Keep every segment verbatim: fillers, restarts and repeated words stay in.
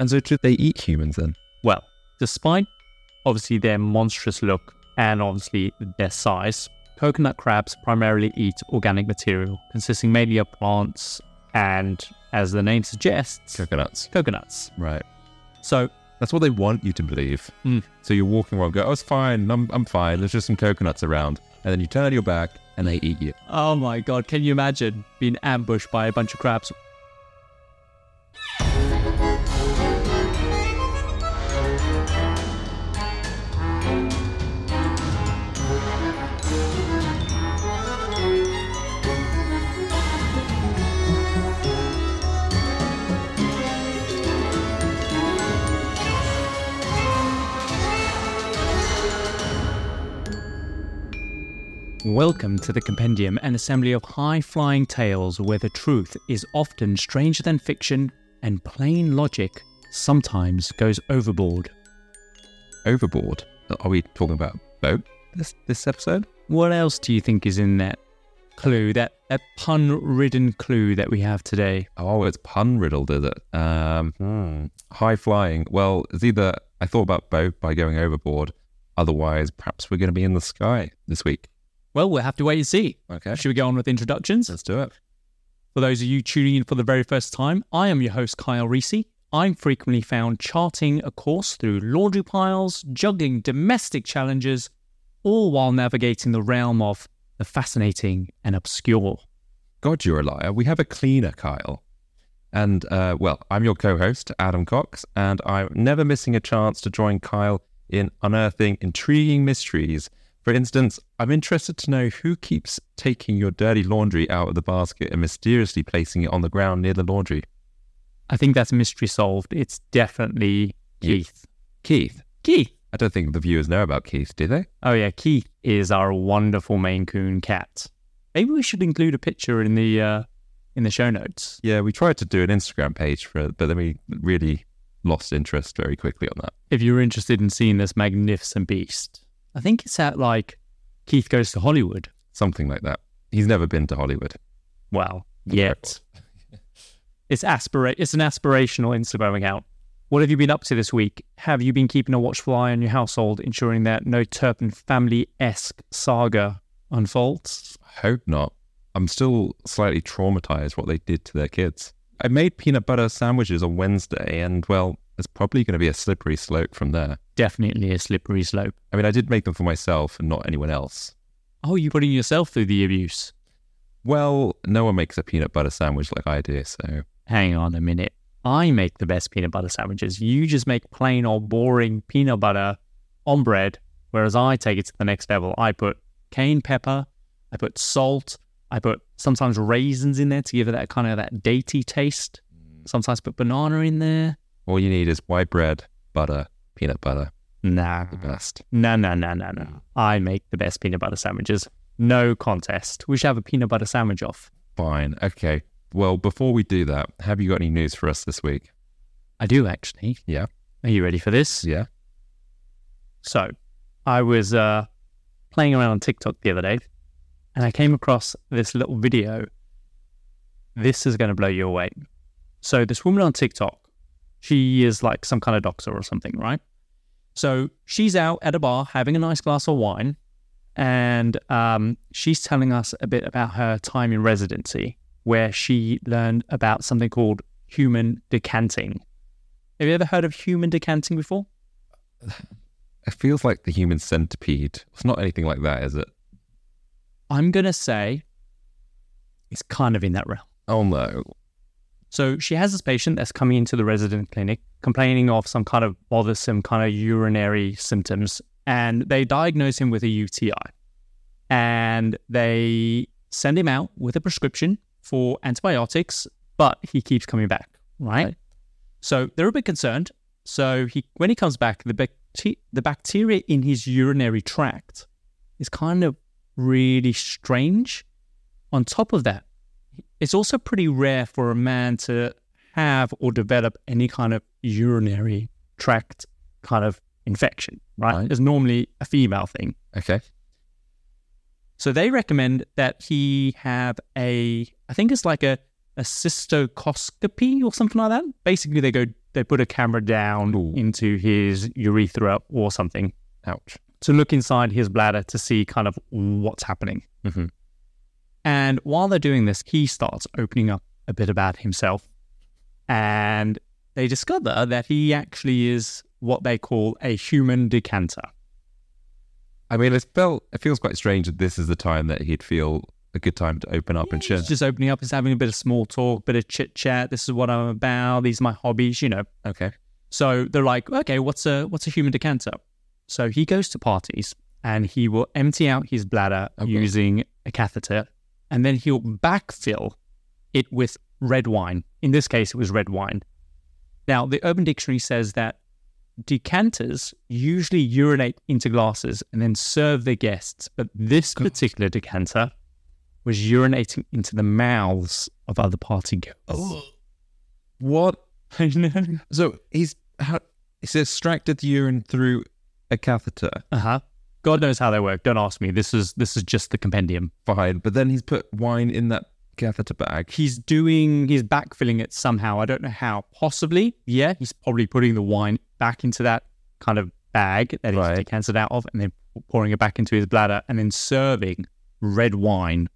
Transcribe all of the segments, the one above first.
And so did they eat humans then? Well, despite obviously their monstrous look and obviously their size, coconut crabs primarily eat organic material consisting mainly of plants and, as the name suggests, coconuts. Coconuts. Right. So that's what they want you to believe. Mm. So you're walking around, go, oh, it's fine, I'm, I'm fine, there's just some coconuts around. And then you turn your back and they eat you. Oh my God, can you imagine being ambushed by a bunch of crabs? Welcome to the Compendium, an assembly of high-flying tales where the truth is often stranger than fiction and plain logic sometimes goes overboard. Overboard? Are we talking about a boat this, this episode? What else do you think is in that clue, that, that pun-ridden clue that we have today? Oh, it's pun-riddled, is it? Um, hmm. High-flying. Well, it's either I thought about boat by going overboard, otherwise perhaps we're going to be in the sky this week. Well, we'll have to wait and see. Okay. Should we go on with introductions? Let's do it. For those of you tuning in for the very first time, I am your host, Kyle Risi. I'm frequently found charting a course through laundry piles, juggling domestic challenges, all while navigating the realm of the fascinating and obscure. God, you're a liar. We have a cleaner, Kyle. And, uh, well, I'm your co-host, Adam Cox, and I'm never missing a chance to join Kyle in unearthing intriguing mysteries. For instance, I'm interested to know who keeps taking your dirty laundry out of the basket and mysteriously placing it on the ground near the laundry. I think that's a mystery solved. It's definitely Keith. Keith? Keith. I don't think the viewers know about Keith, do they? Oh yeah, Keith is our wonderful Maine Coon cat. Maybe we should include a picture in the uh, in the show notes. Yeah, we tried to do an Instagram page for it, but then we really lost interest very quickly on that. If you're interested in seeing this magnificent beast, I think it's at, like, Keith Goes to Hollywood. Something like that. He's never been to Hollywood. Well, yet. it's aspira- It's an aspirational Instagram account. What have you been up to this week? Have you been keeping a watchful eye on your household, ensuring that no Turpin family-esque saga unfolds? I hope not. I'm still slightly traumatized what they did to their kids. I made peanut butter sandwiches on Wednesday, and, well, it's probably going to be a slippery slope from there. Definitely a slippery slope. I mean, I did make them for myself and not anyone else. Oh, you're putting yourself through the abuse? Well, no one makes a peanut butter sandwich like I do, so... Hang on a minute. I make the best peanut butter sandwiches. You just make plain old boring peanut butter on bread, whereas I take it to the next level. I put cayenne pepper, I put salt, I put sometimes raisins in there to give it that kind of that datey taste. Sometimes put banana in there. All you need is white bread, butter, peanut butter. Nah. The best. Nah, nah, nah, nah, nah. I make the best peanut butter sandwiches. No contest. We should have a peanut butter sandwich off. Fine. Okay. Well, before we do that, have you got any news for us this week? I do, actually. Yeah. Are you ready for this? Yeah. So, I was uh, playing around on TikTok the other day, and I came across this little video. This is going to blow you away. So, this woman on TikTok, she is like some kind of doctor or something, right? So she's out at a bar having a nice glass of wine, and um, she's telling us a bit about her time in residency where she learned about something called human decanting. Have you ever heard of human decanting before? It feels like the human centipede. It's not anything like that, is it? I'm going to say it's kind of in that realm. Oh, no. So she has this patient that's coming into the resident clinic complaining of some kind of bothersome kind of urinary symptoms, and they diagnose him with a U T I, and they send him out with a prescription for antibiotics, but he keeps coming back, right? right. So they're a bit concerned. So he, when he comes back, the, bacteri- the bacteria in his urinary tract is kind of really strange. On top of that, it's also pretty rare for a man to have or develop any kind of urinary tract kind of infection, right? right? It's normally a female thing. Okay. So they recommend that he have a, I think it's like a, a cystoscopy or something like that. Basically, they go they put a camera down Ooh. into his urethra or something. Ouch. To look inside his bladder to see kind of what's happening. Mm-hmm. And while they're doing this, he starts opening up a bit about himself. And they discover that he actually is what they call a human decanter. I mean, it, felt, it feels quite strange that this is the time that he'd feel a good time to open up yeah, and share. He's just opening up, he's having a bit of small talk, bit of chit-chat. This is what I'm about. These are my hobbies, you know. Okay. So they're like, okay, what's a what's a human decanter? So he goes to parties and he will empty out his bladder okay. using a catheter, and then he'll backfill it with red wine. In this case, it was red wine. Now, the Urban Dictionary says that decanters usually urinate into glasses and then serve their guests, but this particular decanter was urinating into the mouths of other party guests. Oh. What? I know. So he's, how, he's extracted the urine through a catheter. Uh-huh. God knows how they work. Don't ask me. This is this is just the compendium. Fine. But then he's put wine in that catheter bag. He's doing, he's backfilling it somehow. I don't know how. Possibly, yeah. He's probably putting the wine back into that kind of bag that right. he's decanted out of, and then pouring it back into his bladder, and then serving red wine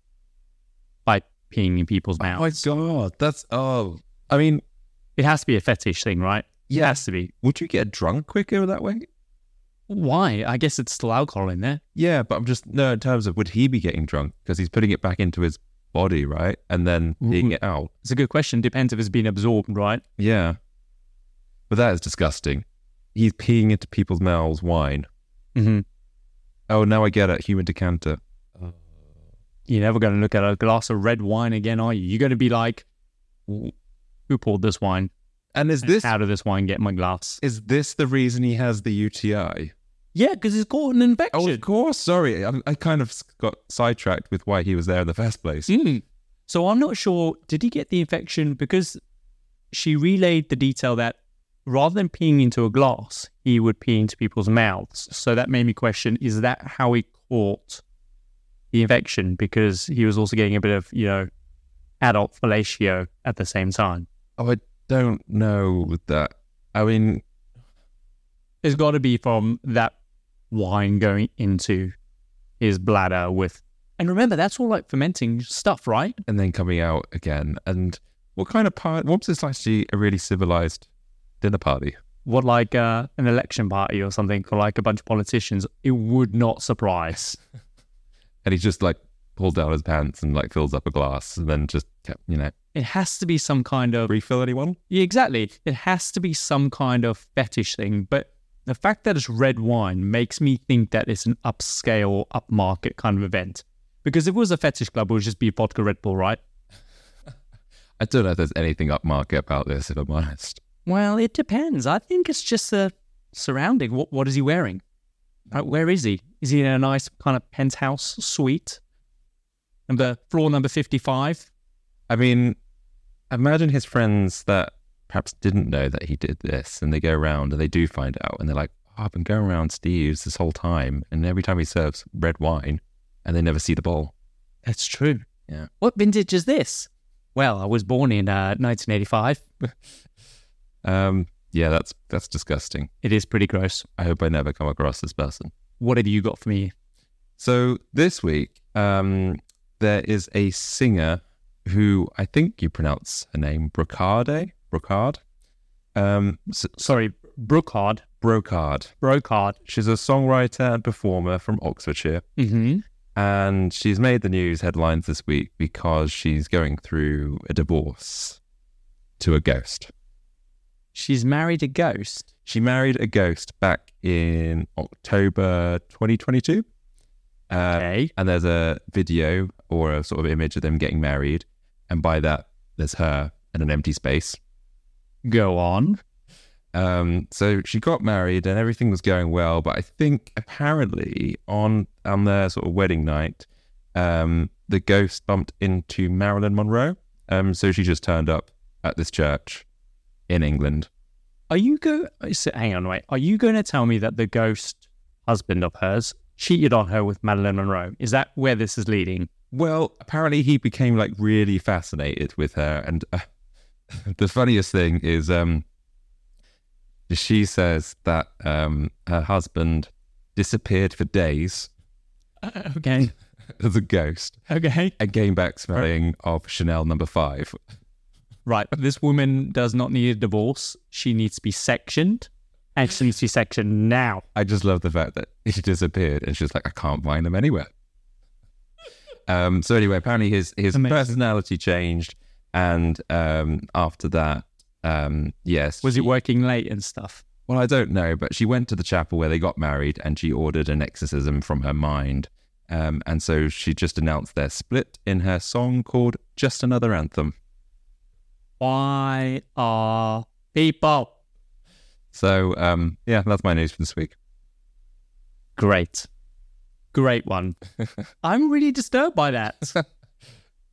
by peeing in people's mouths. Oh my God. That's, oh. I mean, it has to be a fetish thing, right? Yeah. It has to be. Would you get drunk quicker that way? Why? I guess it's still alcohol in there. Yeah, but I'm just, no, in terms of, would he be getting drunk? Because he's putting it back into his body, right? And then peeing it out. It's a good question. Depends if it's been absorbed, right? Yeah. But that is disgusting. He's peeing into people's mouths wine. Mm-hmm. Oh, now I get it. Human decanter. You're never going to look at a glass of red wine again, are you? You're going to be like, who poured this wine? And is this, how did this wine get in my glass? Is this the reason he has the U T I? Yeah, because he's got an infection. Oh, of course. Sorry. I, I kind of got sidetracked with why he was there in the first place. Mm. So I'm not sure. Did he get the infection? Because she relayed the detail that rather than peeing into a glass, he would pee into people's mouths. So that made me question, is that how he caught the infection? Because he was also getting a bit of, you know, adult fellatio at the same time. Oh, I don't know with that. I mean, it's got to be from that wine going into his bladder with, and remember, that's all like fermenting stuff, right? And then coming out again. And what kind of part? What was this actually a really civilized dinner party? What, like uh, an election party or something, or like a bunch of politicians? It would not surprise. And he just like pulled down his pants and like fills up a glass, and then just kept, you know. It has to be some kind of refill. Anyone? Yeah, exactly. It has to be some kind of fetish thing, but. The fact that it's red wine makes me think that it's an upscale, upmarket kind of event. Because if it was a fetish club, it would just be vodka Red Bull, right? I don't know if there's anything upmarket about this, if I'm honest. Well, it depends. I think it's just the surrounding. What, what is he wearing? Like, where is he? Is he in a nice kind of penthouse suite? Number, floor number fifty-five? I mean, imagine his friends that perhaps didn't know that he did this, and they go around and they do find out, and they're like, oh, I've been going around Steve's this whole time, and every time he serves red wine, and they never see the bowl. That's true. Yeah. What vintage is this? Well, I was born in uh, nineteen eighty-five. um, yeah, that's that's disgusting. It is pretty gross. I hope I never come across this person. What have you got for me? So this week, um, there is a singer who I think you pronounce her name, Brookhard. Brookhard. Um, so, Sorry, Brookhard. Brookhard. Brookhard. She's a songwriter and performer from Oxfordshire. Mm-hmm. And she's made the news headlines this week because she's going through a divorce to a ghost. She's married a ghost? She married a ghost back in October twenty twenty-two. Um, okay. And there's a video or a sort of image of them getting married. And by that, there's her and an empty space. Go on. Um, so she got married and everything was going well, but I think apparently on on their sort of wedding night, um, the ghost bumped into Marilyn Monroe. Um, so she just turned up at this church in England. Are you go? So, hang on, wait. Are you going to tell me that the ghost husband of hers cheated on her with Marilyn Monroe? Is that where this is leading? Well, apparently he became like really fascinated with her, and. Uh, The funniest thing is um, she says that um, her husband disappeared for days. Uh, okay. As a ghost. Okay. And came back smelling of Chanel number five. Right. This woman does not need a divorce. She needs to be sectioned. And she needs to be sectioned now. I just love the fact that she disappeared and she's like, I can't find them anywhere. Um, so anyway, apparently his, his personality changed. And um, after that, um, yes. Was she, it working late and stuff? Well, I don't know. But she went to the chapel where they got married and she ordered an exorcism from her mind. Um, and so she just announced their split in her song called Just Another Anthem. Why are people? So, um, yeah, that's my news for this week. Great. Great one. I'm really disturbed by that.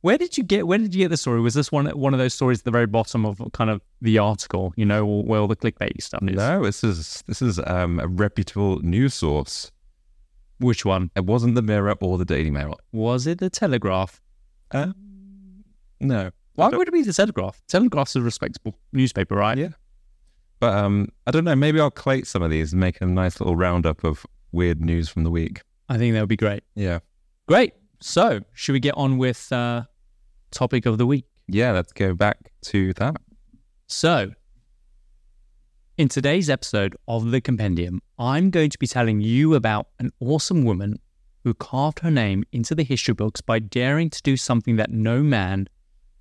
Where did you get, where did you get the story? Was this one one of those stories at the very bottom of kind of the article, you know, where all the clickbait stuff is? No, this is, this is um, a reputable news source. Which one? It wasn't the Mirror or the Daily Mail. Was it the Telegraph? Uh, no. Why would it be the Telegraph? Telegraph's a respectable newspaper, right? Yeah. But um, I don't know. Maybe I'll collate some of these and make a nice little roundup of weird news from the week. I think that would be great. Yeah. Great. So should we get on with uh, topic of the week? Yeah, let's go back to that. So in today's episode of The Compendium, I'm going to be telling you about an awesome woman who carved her name into the history books by daring to do something that no man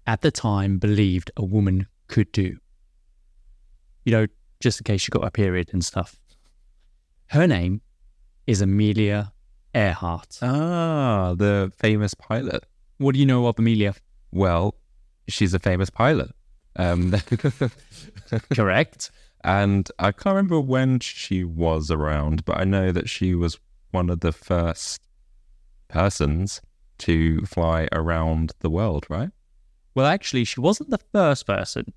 at the time believed a woman could do. You know, just in case she got a period and stuff. Her name is Amelia Earhart. Ah, the famous pilot. What do you know of Amelia? Well, she's a famous pilot. Um, Correct. And I can't remember when she was around, but I know that she was one of the first persons to fly around the world, right? Well, actually, she wasn't the first person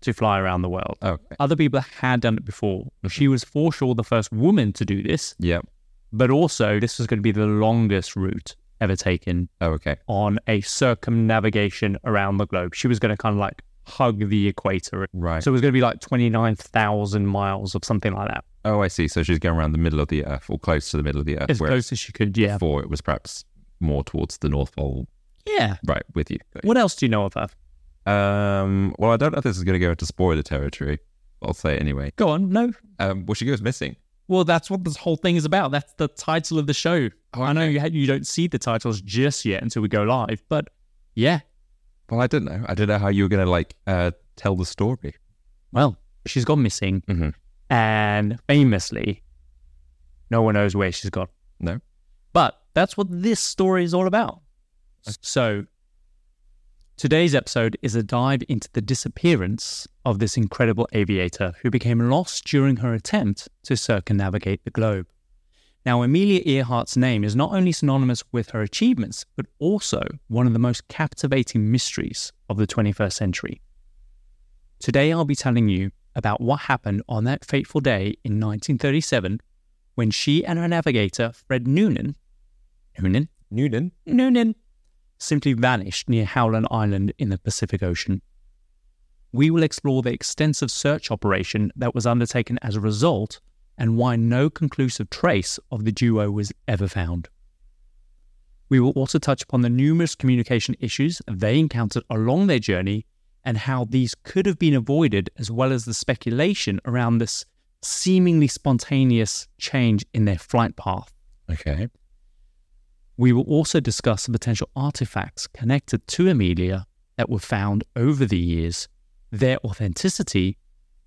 to fly around the world. Okay. Other people had done it before. Mm-hmm. She was for sure the first woman to do this. Yep. But also, this was going to be the longest route ever taken. Oh, okay. On a circumnavigation around the globe. She was going to kind of like hug the equator. Right. So it was going to be like twenty-nine thousand miles or something like that. Oh, I see. So she's going around the middle of the Earth or close to the middle of the Earth. As close as she could, yeah. Before it was perhaps more towards the North Pole. Yeah. Right, with you. What else do you know of her? Um, well, I don't know if this is going to go into spoiler territory. I'll say it anyway. Go on, no. Um, well, she goes missing. Well, that's what this whole thing is about. That's the title of the show. Oh, okay. I know you, you don't see the titles just yet until we go live, but yeah. Well, I don't know. I don't know how you were going to like uh, tell the story. Well, she's gone missing. Mm-hmm. And famously, no one knows where she's gone. No. But that's what this story is all about. Okay. So today's episode is a dive into the disappearance of this incredible aviator who became lost during her attempt to circumnavigate the globe. Now, Amelia Earhart's name is not only synonymous with her achievements, but also one of the most captivating mysteries of the twenty-first century. Today, I'll be telling you about what happened on that fateful day in nineteen thirty-seven when she and her navigator, Fred Noonan, Noonan? Noonan? Noonan, simply vanished near Howland Island in the Pacific Ocean. We will explore the extensive search operation that was undertaken as a result and why no conclusive trace of the duo was ever found. We will also touch upon the numerous communication issues they encountered along their journey and how these could have been avoided, as well as the speculation around this seemingly spontaneous change in their flight path. Okay. We will also discuss the potential artifacts connected to Amelia that were found over the years, their authenticity,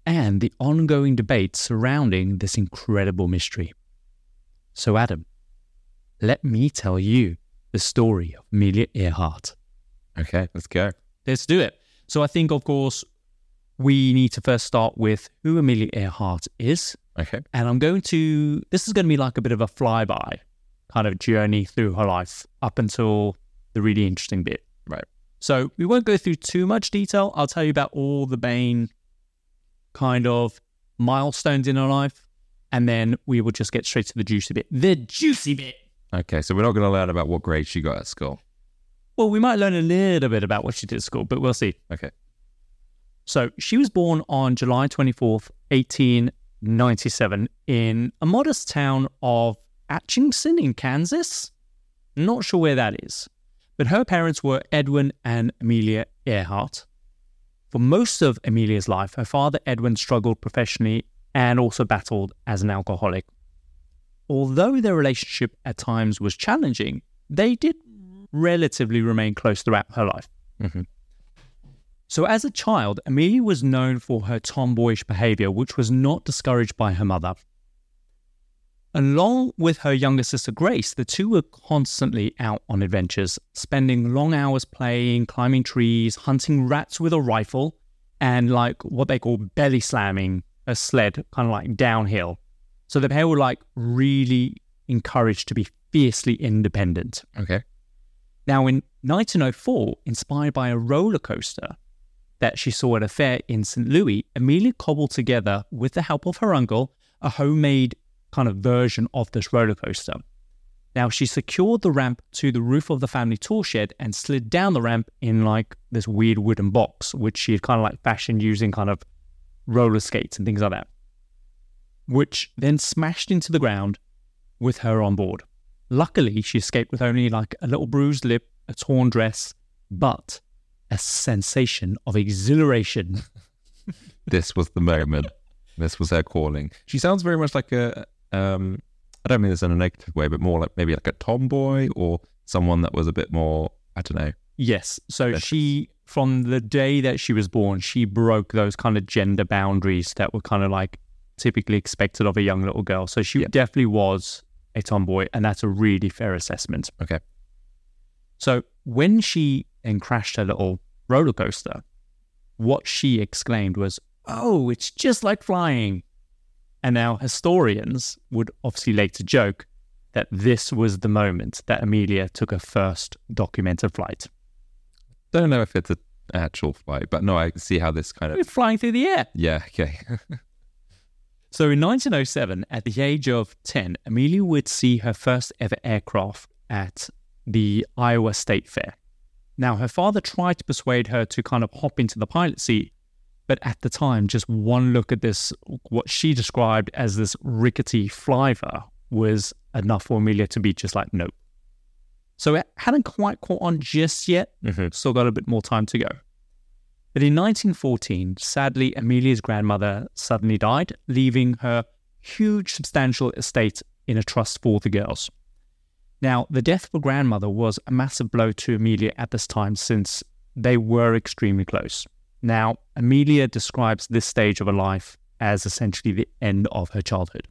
and the ongoing debate surrounding this incredible mystery. So Adam, let me tell you the story of Amelia Earhart. Okay, let's go. Let's do it. So I think, of course, we need to first start with who Amelia Earhart is. Okay. And I'm going to, this is going to be like a bit of a flyby kind of journey through her life up until the really interesting bit. Right. So we won't go through too much detail. I'll tell you about all the main kind of milestones in her life, and then we will just get straight to the juicy bit. The juicy bit! Okay, so we're not going to learn about what grade she got at school. Well, we might learn a little bit about what she did at school, but we'll see. Okay. So she was born on July twenty-fourth, eighteen ninety-seven, in a modest town of Atchingson in Kansas. Not sure where that is. But her parents were Edwin and Amelia Earhart. For most of Amelia's life, her father Edwin struggled professionally and also battled as an alcoholic. Although their relationship at times was challenging, they did relatively remain close throughout her life. Mm-hmm. So as a child, Amelia was known for her tomboyish behavior, which was not discouraged by her mother. Along with her younger sister Grace, the two were constantly out on adventures, spending long hours playing, climbing trees, hunting rats with a rifle, and like what they call belly slamming a sled, kind of like downhill. So the pair were like really encouraged to be fiercely independent. Okay. Now in nineteen oh four, inspired by a roller coaster that she saw at a fair in Saint Louis, Amelia cobbled together, with the help of her uncle, a homemade kind of version of this roller coaster. Now she secured the ramp to the roof of the family tool shed and slid down the ramp in like this weird wooden box, which she had kind of like fashioned using kind of roller skates and things like that, which then smashed into the ground with her on board. Luckily, she escaped with only like a little bruised lip, a torn dress, but a sensation of exhilaration. This was the moment. This was her calling. She sounds very much like a, um, I don't mean this in a negative way, but more like maybe like a tomboy or someone that was a bit more, I don't know. Yes. So vicious. She, from the day that she was born, she broke those kind of gender boundaries that were kind of like typically expected of a young little girl. So she yep. definitely was a tomboy, and that's a really fair assessment. Okay. So when she then crashed her little roller coaster, what she exclaimed was, "Oh, it's just like flying." And now historians would obviously later joke that this was the moment that Amelia took her first documented flight. Don't know if it's an actual flight, but no, I see how this kind of... We're flying through the air. Yeah, okay. So in nineteen oh seven, at the age of ten, Amelia would see her first ever aircraft at the Iowa State Fair. Now, her father tried to persuade her to kind of hop into the pilot seat, but at the time, just one look at this, what she described as this rickety flyer, was enough for Amelia to be just like, nope. So it hadn't quite caught on just yet, mm-hmm. still got a bit more time to go. But in nineteen fourteen, sadly, Amelia's grandmother suddenly died, leaving her huge, substantial estate in a trust for the girls. Now, the death of her grandmother was a massive blow to Amelia at this time, since they were extremely close. Now, Amelia describes this stage of her life as essentially the end of her childhood.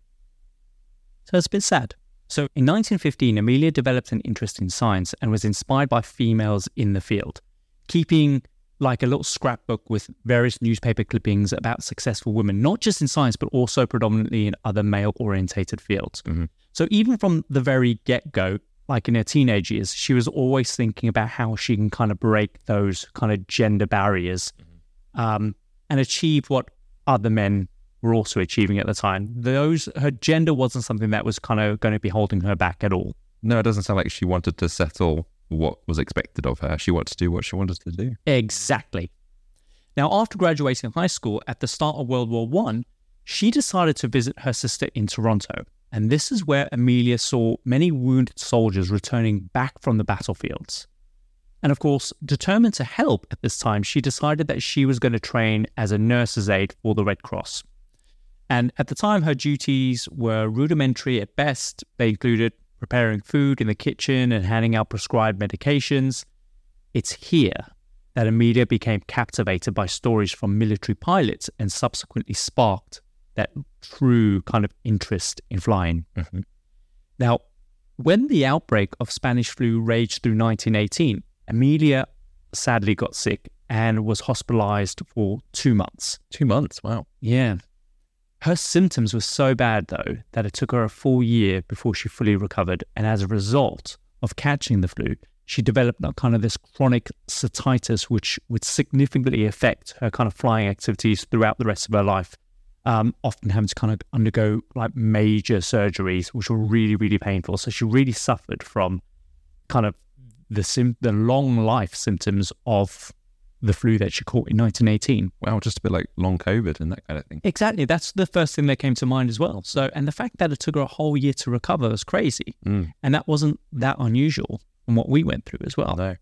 So it's a bit sad. So in nineteen fifteen, Amelia developed an interest in science and was inspired by females in the field, keeping like a little scrapbook with various newspaper clippings about successful women, not just in science, but also predominantly in other male-orientated fields. Mm-hmm. So even from the very get-go, like in her teenage years, she was always thinking about how she can kind of break those kind of gender barriers um, and achieve what other men were also achieving at the time. Those, her gender wasn't something that was kind of going to be holding her back at all. No, it doesn't sound like she wanted to settle what was expected of her. She wanted to do what she wanted to do. Exactly. Now, after graduating high school at the start of World War One, she decided to visit her sister in Toronto. And this is where Amelia saw many wounded soldiers returning back from the battlefields. And of course, determined to help at this time, she decided that she was going to train as a nurse's aide for the Red Cross. And at the time, her duties were rudimentary at best. They included preparing food in the kitchen and handing out prescribed medications. It's here that Amelia became captivated by stories from military pilots and subsequently sparked that true kind of interest in flying. Mm-hmm. Now, when the outbreak of Spanish flu raged through nineteen eighteen, Amelia sadly got sick and was hospitalized for two months. Two months, wow. Yeah. Her symptoms were so bad, though, that it took her a full year before she fully recovered. And as a result of catching the flu, she developed that kind of this chronic satitis, which would significantly affect her kind of flying activities throughout the rest of her life, um, often having to kind of undergo like major surgeries, which were really, really painful. So she really suffered from kind of the, sim- the long life symptoms of the flu that she caught in nineteen eighteen. Wow, just a bit like long COVID and that kind of thing. Exactly. That's the first thing that came to mind as well. So, and the fact that it took her a whole year to recover was crazy. Mm. And that wasn't that unusual from what we went through as well. No.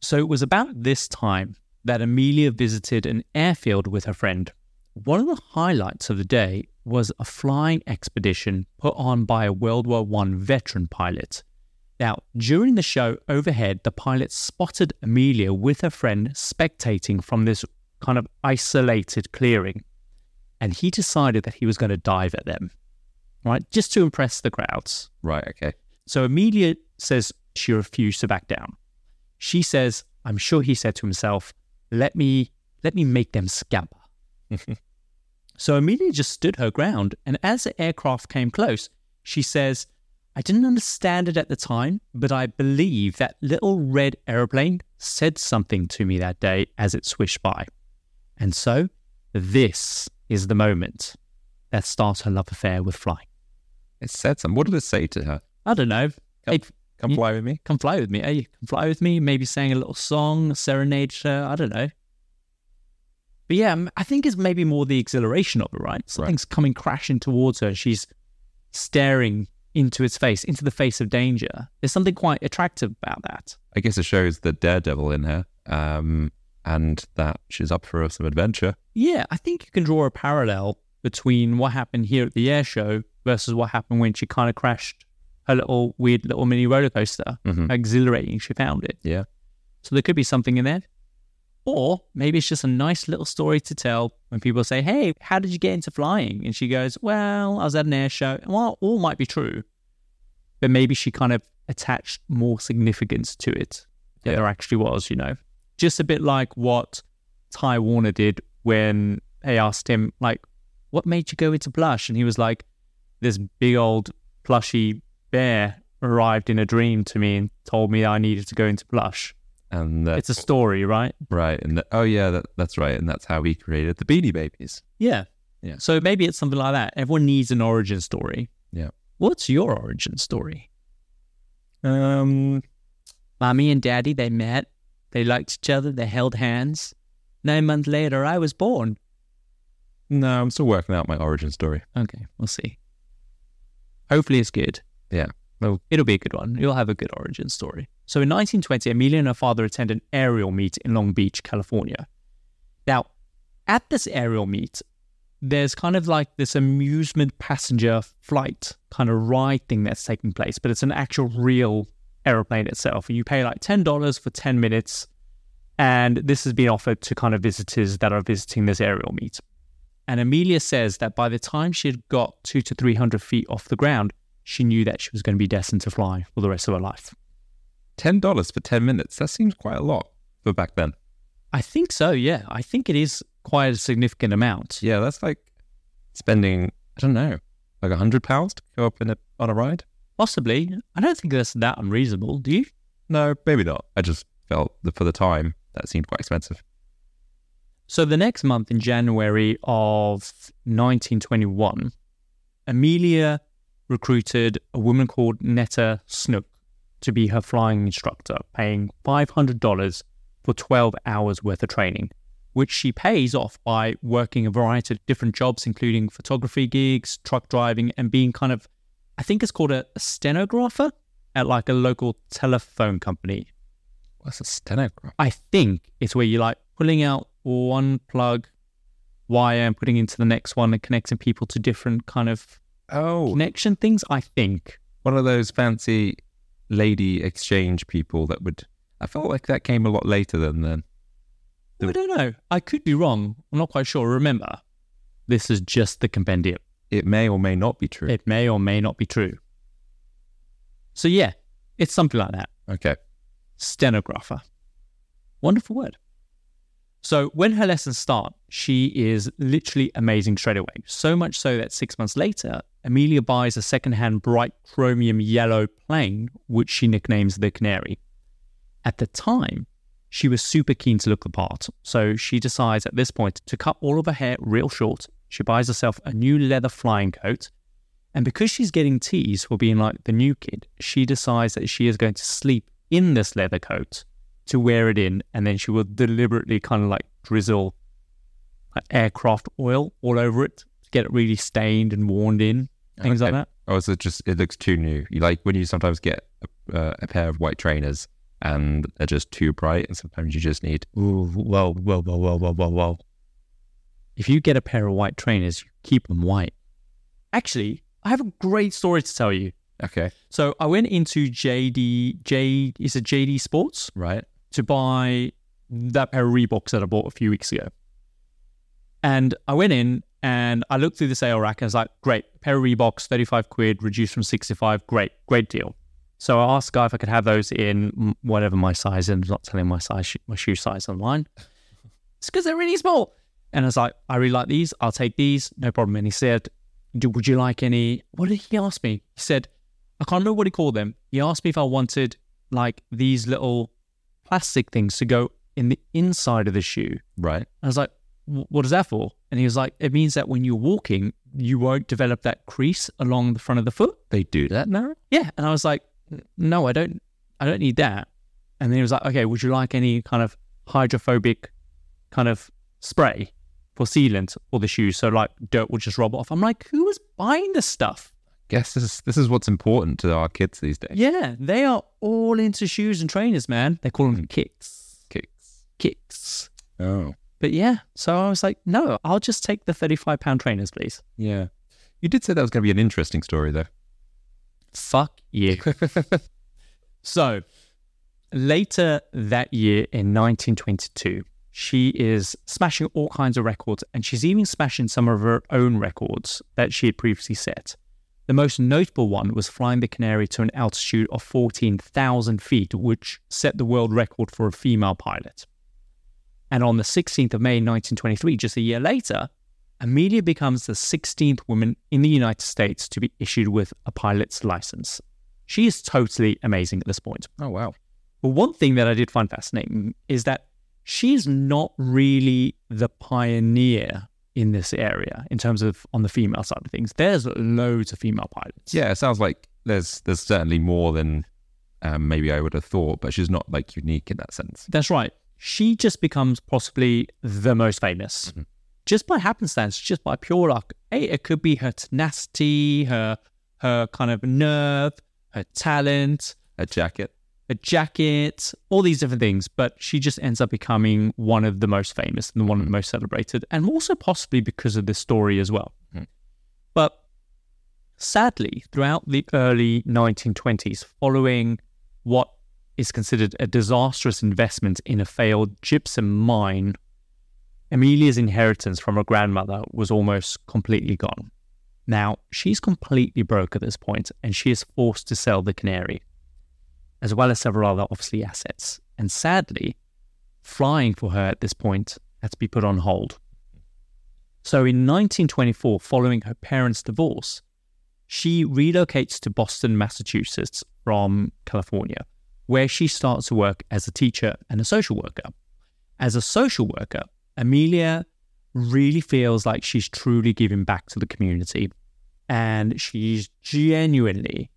So it was about this time that Amelia visited an airfield with her friend. One of the highlights of the day was a flying expedition put on by a World War One veteran pilot. Now, during the show overhead, the pilot spotted Amelia with her friend spectating from this kind of isolated clearing. And he decided that he was going to dive at them, right? Just to impress the crowds. Right, okay. So Amelia says she refused to back down. She says, I'm sure he said to himself, let me, let me make them scamper. So Amelia just stood her ground. And as the aircraft came close, she says, I didn't understand it at the time, but I believe that little red aeroplane said something to me that day as it swished by. And so this is the moment that starts her love affair with flying. It said something. What did it say to her? I don't know. Come, it, come fly you, with me. Come fly with me. Hey, come fly with me. Maybe sang a little song, serenade her. I don't know. But yeah, I think it's maybe more the exhilaration of it, right? Something's right. coming crashing towards her. She's staring into its face, into the face of danger. There's something quite attractive about that. I guess it shows the daredevil in her um, and that she's up for some adventure. Yeah, I think you can draw a parallel between what happened here at the air show versus what happened when she kind of crashed her little weird little mini roller coaster. Mm-hmm. How exhilarating she found it. Yeah. So there could be something in there. Or maybe it's just a nice little story to tell when people say, hey, how did you get into flying? And she goes, well, I was at an air show. Well, all might be true. But maybe she kind of attached more significance to it than yeah. there actually was, you know. Just a bit like what Ty Warner did when they asked him, like, what made you go into plush? And he was like, this big old plushy bear arrived in a dream to me and told me I needed to go into plush. And that's, it's a story, right? Right. And the, oh, yeah, that, that's right. And that's how he created the Beanie Babies. Yeah. Yeah. So maybe it's something like that. Everyone needs an origin story. Yeah. What's your origin story? Um, Mommy and Daddy, they met. They liked each other. They held hands. Nine months later, I was born. No, I'm still working out my origin story. Okay. We'll see. Hopefully it's good. Yeah. Well, it'll be a good one. You'll have a good origin story. So in nineteen twenty, Amelia and her father attend an aerial meet in Long Beach, California. Now, at this aerial meet, there's kind of like this amusement passenger flight kind of ride thing that's taking place, but it's an actual real aeroplane itself. You pay like ten dollars for ten minutes, and this has been offered to kind of visitors that are visiting this aerial meet. And Amelia says that by the time she had got two to three hundred feet off the ground, she knew that she was going to be destined to fly for the rest of her life. ten dollars for ten minutes. That seems quite a lot for back then. I think so, yeah. I think it is quite a significant amount. Yeah, that's like spending, I don't know, like one hundred pounds to go up in a, on a ride? Possibly. I don't think that's that unreasonable, do you? No, maybe not. I just felt that for the time, that seemed quite expensive. So the next month in January of nineteen twenty-one, Amelia recruited a woman called Netta Snook to be her flying instructor, paying five hundred dollars for twelve hours worth of training, which she pays off by working a variety of different jobs, including photography gigs, truck driving, and being kind of, I think it's called a stenographer at like a local telephone company. What's a stenographer? I think it's where you're like pulling out one plug wire and putting into the next one and connecting people to different kind of oh connection things, I think. One of those fancy lady exchange people that would, I felt like that came a lot later than then. The, I don't know. I could be wrong. I'm not quite sure. Remember, this is just the compendium. It may or may not be true. It may or may not be true. So yeah, it's something like that. Okay. Stenographer. Wonderful word. So when her lessons start, she is literally amazing straight away. So much so that six months later, Amelia buys a secondhand bright chromium yellow plane, which she nicknames the Canary. At the time, she was super keen to look the part. So she decides at this point to cut all of her hair real short. She buys herself a new leather flying coat. And because she's getting teased for being like the new kid, she decides that she is going to sleep in this leather coat to wear it in, and then she will deliberately kind of like drizzle like aircraft oil all over it to get it really stained and worn in, things okay. like that. Oh, so it just, it looks too new. You like when you sometimes get a, uh, a pair of white trainers and they're just too bright, and sometimes you just need... Ooh, well, well, well, well, well, well, well. If you get a pair of white trainers, keep them white. Actually, I have a great story to tell you. Okay. So I went into J D, J, is it J D Sports? Right. To buy that pair of Reeboks that I bought a few weeks ago. And I went in and I looked through the sale rack and I was like, great, pair of Reeboks, thirty-five quid, reduced from sixty-five, great, great deal. So I asked the guy if I could have those in whatever my size, and I'm not telling my size, my shoe size online. It's because they're really small. And I was like, I really like these. I'll take these. No problem. And he said, D- would you like any? What did he ask me? He said, I can't remember what he called them. He asked me if I wanted like these little plastic things to go in the inside of the shoe. Right. I was like, what is that for? And he was like, it means that when you're walking, you won't develop that crease along the front of the foot. They do that now? Yeah. And I was like, no, I don't, I don't need that. And then he was like, okay, would you like any kind of hydrophobic kind of spray for sealant or the shoes, so like dirt will just rub off? I'm like, who is buying this stuff? Guess this is, this is what's important to our kids these days. Yeah, they are all into shoes and trainers, man. They call them kicks. Kicks. Kicks. Oh. But yeah, so I was like, no, I'll just take the thirty-five pound trainers, please. Yeah. You did say that was going to be an interesting story, though. Fuck you. So, later that year in nineteen twenty-two, she is smashing all kinds of records, and she's even smashing some of her own records that she had previously set. The most notable one was flying the Canary to an altitude of fourteen thousand feet, which set the world record for a female pilot. And on the sixteenth of May, nineteen twenty-three, just a year later, Amelia becomes the sixteenth woman in the United States to be issued with a pilot's license. She is totally amazing at this point. Oh, wow. But one thing that I did find fascinating is that she's not really the pioneer in this area in terms of on the female side of things. There's loads of female pilots. Yeah, it sounds like there's there's certainly more than um, maybe I would have thought, but she's not like unique in that sense. That's right. She just becomes possibly the most famous. Mm-hmm. Just by happenstance, just by pure luck. Hey, it could be her tenacity, her her kind of nerve, her talent. Her jacket. Her jacket, all these different things. But she just ends up becoming one of the most famous and one mm-hmm. of the most celebrated. And also possibly because of this story as well. Mm-hmm. But sadly, throughout the early nineteen twenties, following what is considered a disastrous investment in a failed gypsum mine, Amelia's inheritance from her grandmother was almost completely gone. Now, she's completely broke at this point, and she is forced to sell the Canary, as well as several other, obviously, assets. And sadly, flying for her at this point had to be put on hold. So in nineteen twenty-four, following her parents' divorce, she relocates to Boston, Massachusetts from California, where she starts to work as a teacher and a social worker. As a social worker, Amelia really feels like she's truly giving back to the community, and she's genuinely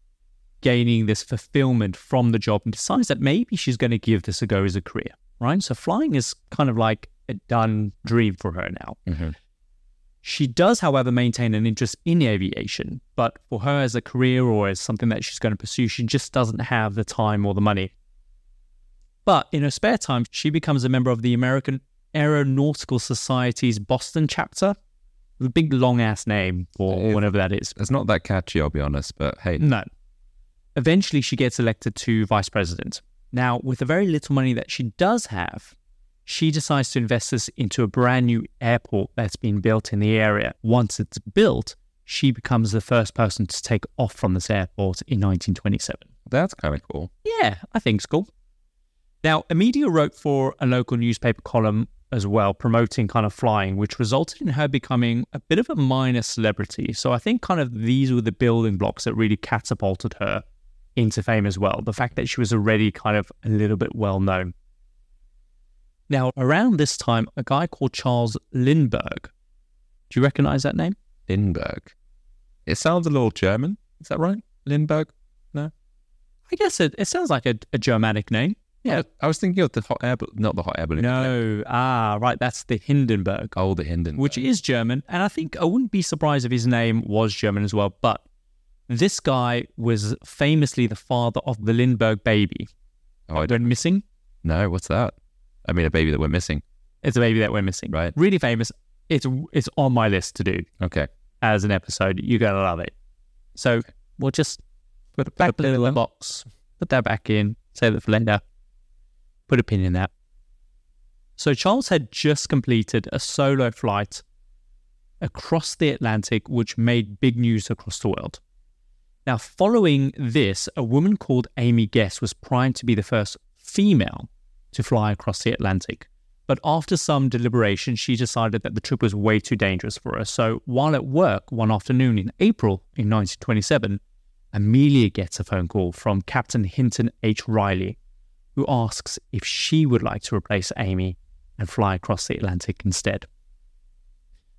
gaining this fulfillment from the job and decides that maybe she's going to give this a go as a career, right? So flying is kind of like a done dream for her now. Mm-hmm. She does, however, maintain an interest in aviation, but for her as a career or as something that she's going to pursue, she just doesn't have the time or the money. But in her spare time, she becomes a member of the American Aeronautical Society's Boston chapter. The big long-ass name or it, whatever that is. It's not that catchy, I'll be honest, but hey. No. Eventually, she gets elected to vice president. Now, with the very little money that she does have, she decides to invest this into a brand new airport that's been built in the area. Once it's built, she becomes the first person to take off from this airport in nineteen twenty-seven. That's kind of cool. Yeah, I think it's cool. Now, Amelia wrote for a local newspaper column as well, promoting kind of flying, which resulted in her becoming a bit of a minor celebrity. So I think kind of these were the building blocks that really catapulted her into fame as well. The fact that she was already kind of a little bit well known. Now, around this time, a guy called Charles Lindbergh. Do you recognize that name? Lindbergh. It sounds a little German. Is that right? Lindbergh? No? I guess it, it sounds like a, a Germanic name. Yeah, I was thinking of the hot air balloon, not the hot air balloon. No, ah, right, that's the Hindenburg. Oh, the Hindenburg. Which is German, and I think I wouldn't be surprised if his name was German as well, but this guy was famously the father of the Lindbergh baby. Oh, I went missing? No, what's that? I mean, a baby that went missing. It's a baby that went missing. Right. Really famous. It's it's on my list to do. Okay. As an episode. You're going to love it. So okay. we'll just put it back in the box, put that back in, save it for later. Put a pin in that. So Charles had just completed a solo flight across the Atlantic, which made big news across the world. Now, following this, a woman called Amy Guest was primed to be the first female to fly across the Atlantic. But after some deliberation, she decided that the trip was way too dangerous for her. So while at work one afternoon in April in nineteen twenty-seven, Amelia gets a phone call from Captain Hinton H. Riley, who asks if she would like to replace Amy and fly across the Atlantic instead.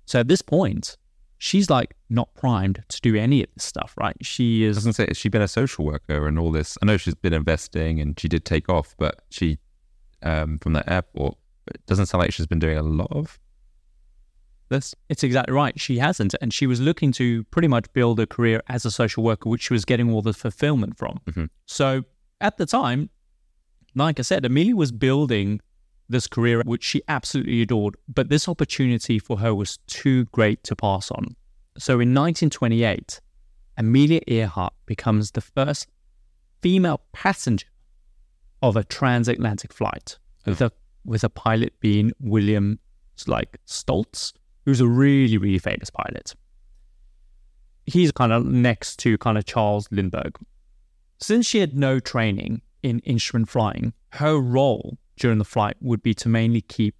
So at this point, she's like not primed to do any of this stuff, right? She is. I was gonna say, has she been a social worker and all this? I know she's been investing and she did take off, but she um, from that airport. But it doesn't sound like she's been doing a lot of this. It's exactly right. She hasn't, and she was looking to pretty much build a career as a social worker, which she was getting all the fulfillment from. Mm-hmm. So at the time, like I said, Amelia was building this career, which she absolutely adored, but this opportunity for her was too great to pass on. So in nineteen twenty-eight, Amelia Earhart becomes the first female passenger of a transatlantic flight, oh. with, a, with a pilot being William like, Stoltz, who's a really, really famous pilot. He's kind of next to kind of Charles Lindbergh. Since she had no training in instrument flying, her role during the flight would be to mainly keep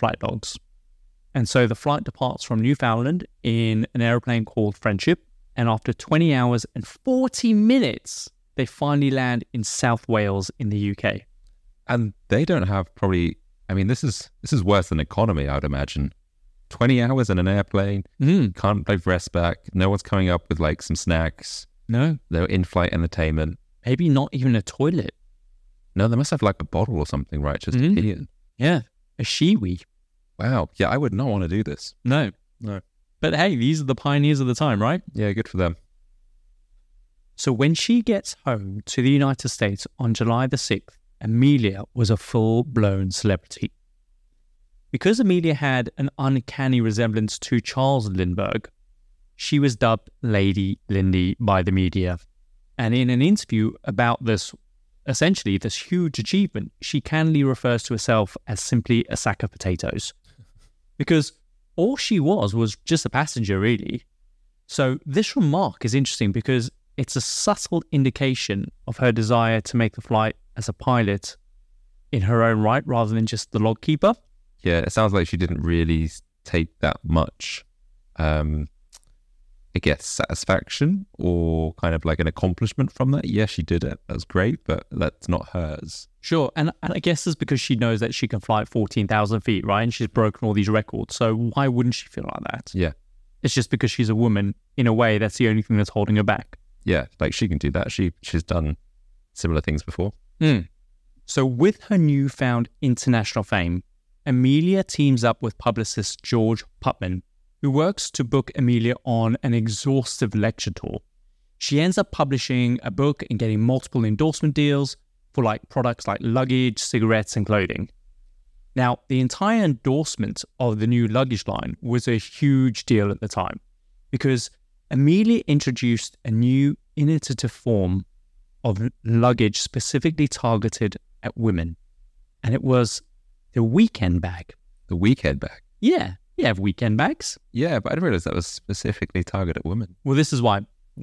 flight logs. And so the flight departs from Newfoundland in an airplane called Friendship, and after twenty hours and forty minutes, they finally land in South Wales in the U K. And they don't have probably, I mean, this is this is worse than economy, I would imagine. twenty hours in an airplane, mm. can't play rest back, no one's coming up with like some snacks. No. No in-flight entertainment. Maybe not even a toilet. No, they must have like a bottle or something, right? Just mm-hmm. pee in. Yeah, a shiwi. Wow. Yeah, I would not want to do this. No. No. But hey, these are the pioneers of the time, right? Yeah, good for them. So when she gets home to the United States on July the sixth, Amelia was a full-blown celebrity. Because Amelia had an uncanny resemblance to Charles Lindbergh, she was dubbed Lady Lindy by the media. And in an interview about this, essentially this huge achievement, she candidly refers to herself as simply a sack of potatoes. Because all she was was just a passenger, really. So this remark is interesting because it's a subtle indication of her desire to make the flight as a pilot in her own right rather than just the log keeper. Yeah, it sounds like she didn't really take that much Um I guess satisfaction or kind of like an accomplishment from that. Yeah, she did it. That's great, but that's not hers. Sure. And, and I guess it's because she knows that she can fly at fourteen thousand feet, right? And she's broken all these records. So why wouldn't she feel like that? Yeah. It's just because she's a woman. In a way, that's the only thing that's holding her back. Yeah. Like she can do that. She She's done similar things before. Mm. So with her newfound international fame, Amelia teams up with publicist George Putnam, who works to book Amelia on an exhaustive lecture tour. She ends up publishing a book and getting multiple endorsement deals for like products like luggage, cigarettes, and clothing. Now, the entire endorsement of the new luggage line was a huge deal at the time because Amelia introduced a new innovative form of luggage specifically targeted at women. And it was the weekend bag. The weekend bag? Yeah. You have weekend bags. Yeah, but I didn't realize that was specifically targeted at women. Well, this is why.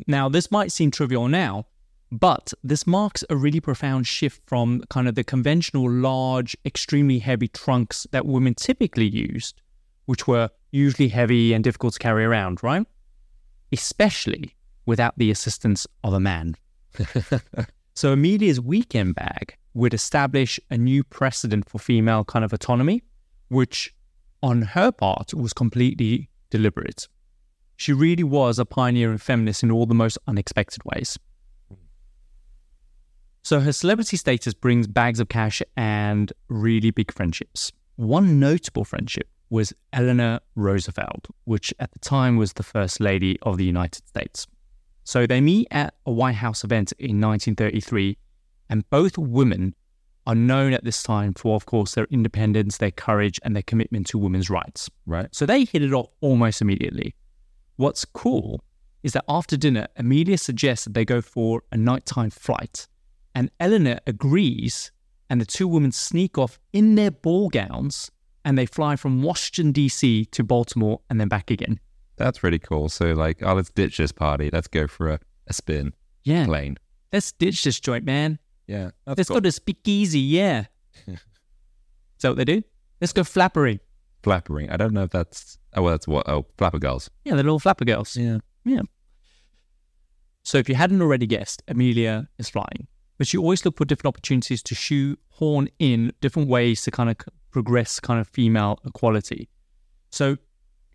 Now, this might seem trivial now, but this marks a really profound shift from kind of the conventional large, extremely heavy trunks that women typically used, which were usually heavy and difficult to carry around, right? Especially without the assistance of a man. So Amelia's weekend bag would establish a new precedent for female kind of autonomy, which on her part was completely deliberate. She really was a pioneer and feminist in all the most unexpected ways. So her celebrity status brings bags of cash and really big friendships. One notable friendship was Eleanor Roosevelt, which at the time was the First Lady of the United States. So they meet at a White House event in nineteen thirty-three, and both women are known at this time for, of course, their independence, their courage, and their commitment to women's rights. Right. So they hit it off almost immediately. What's cool is that after dinner, Amelia suggests that they go for a nighttime flight, and Eleanor agrees, and the two women sneak off in their ball gowns, and they fly from Washington, D C to Baltimore and then back again. That's really cool. So like, oh, let's ditch this party. Let's go for a, a spin. Yeah. Plane. Let's ditch this joint, man. Yeah. Let's cool. go to Speakeasy. Yeah. Is that what they do? Let's go flappering. Flappering. I don't know if that's, oh, well, that's what, oh, flapper girls. Yeah, they're little flapper girls. Yeah. Yeah. So if you hadn't already guessed, Amelia is flying. But you always look for different opportunities to shoehorn in different ways to kind of progress kind of female equality. So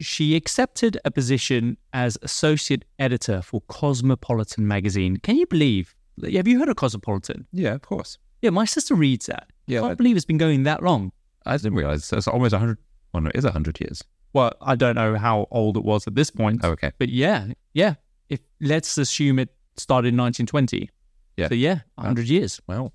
she accepted a position as associate editor for Cosmopolitan magazine. Can you believe? Have you heard of Cosmopolitan? Yeah, of course. Yeah, my sister reads that. Yeah, I can't I, believe it's been going that long. I didn't realize. So it's almost one hundred. Well, no, it is one hundred years. Well, I don't know how old it was at this point. Oh, okay. But yeah, yeah. If let's assume it started in nineteen twenty. Yeah. So yeah, one hundred oh. years. Wow.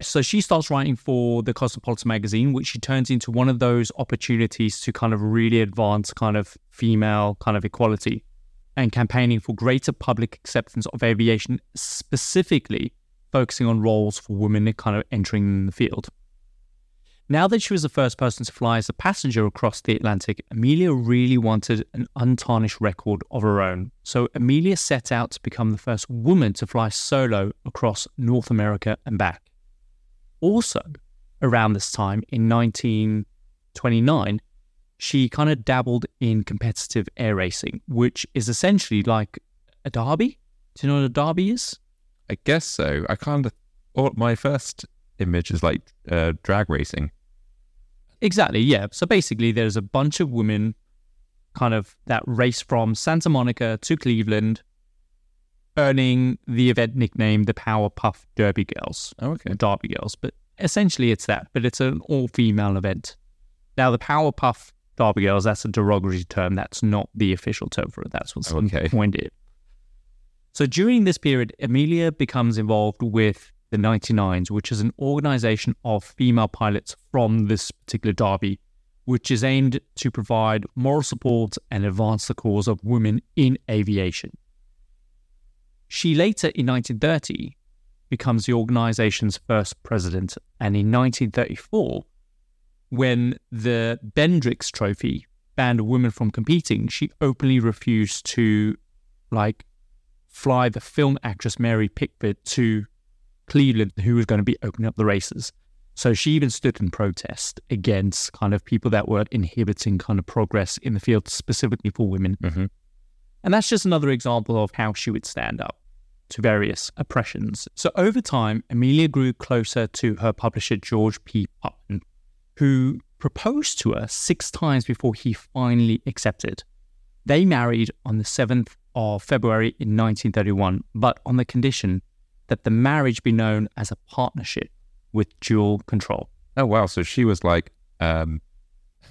So she starts writing for the Cosmopolitan magazine, which she turns into one of those opportunities to kind of really advance kind of female kind of equality and campaigning for greater public acceptance of aviation, specifically focusing on roles for women kind of entering the field. Now that she was the first person to fly as a passenger across the Atlantic, Amelia really wanted an untarnished record of her own. So Amelia set out to become the first woman to fly solo across North America and back. Also, around this time in nineteen twenty-nine, she kind of dabbled in competitive air racing, which is essentially like a derby. Do you know what a derby is? I guess so. I kind of, or my first image is like uh, drag racing. Exactly, yeah. So basically there's a bunch of women kind of that race from Santa Monica to Cleveland, earning the event nickname the Powerpuff Derby Girls. Oh, okay. Derby Girls, but essentially it's that, but it's an all-female event. Now the Powerpuff Derby Girls, that's a derogatory term. That's not the official term for it. That's what's okay. coined it. So during this period, Amelia becomes involved with the ninety-nines, which is an organization of female pilots from this particular derby, which is aimed to provide moral support and advance the cause of women in aviation. She later, in nineteen thirty, becomes the organization's first president. And in nineteen thirty-four, when the Bendrix Trophy banned women from competing, she openly refused to, like, fly the film actress Mary Pickford to Cleveland, who was going to be opening up the races. So she even stood in protest against kind of people that were inhibiting kind of progress in the field, specifically for women. Mm-hmm. And that's just another example of how she would stand up to various oppressions. So over time, Amelia grew closer to her publisher, George P. Putnam, who proposed to her six times before he finally accepted. They married on the seventh of February in nineteen thirty-one, but on the condition that the marriage be known as a partnership with dual control. Oh, wow. So she was like, um,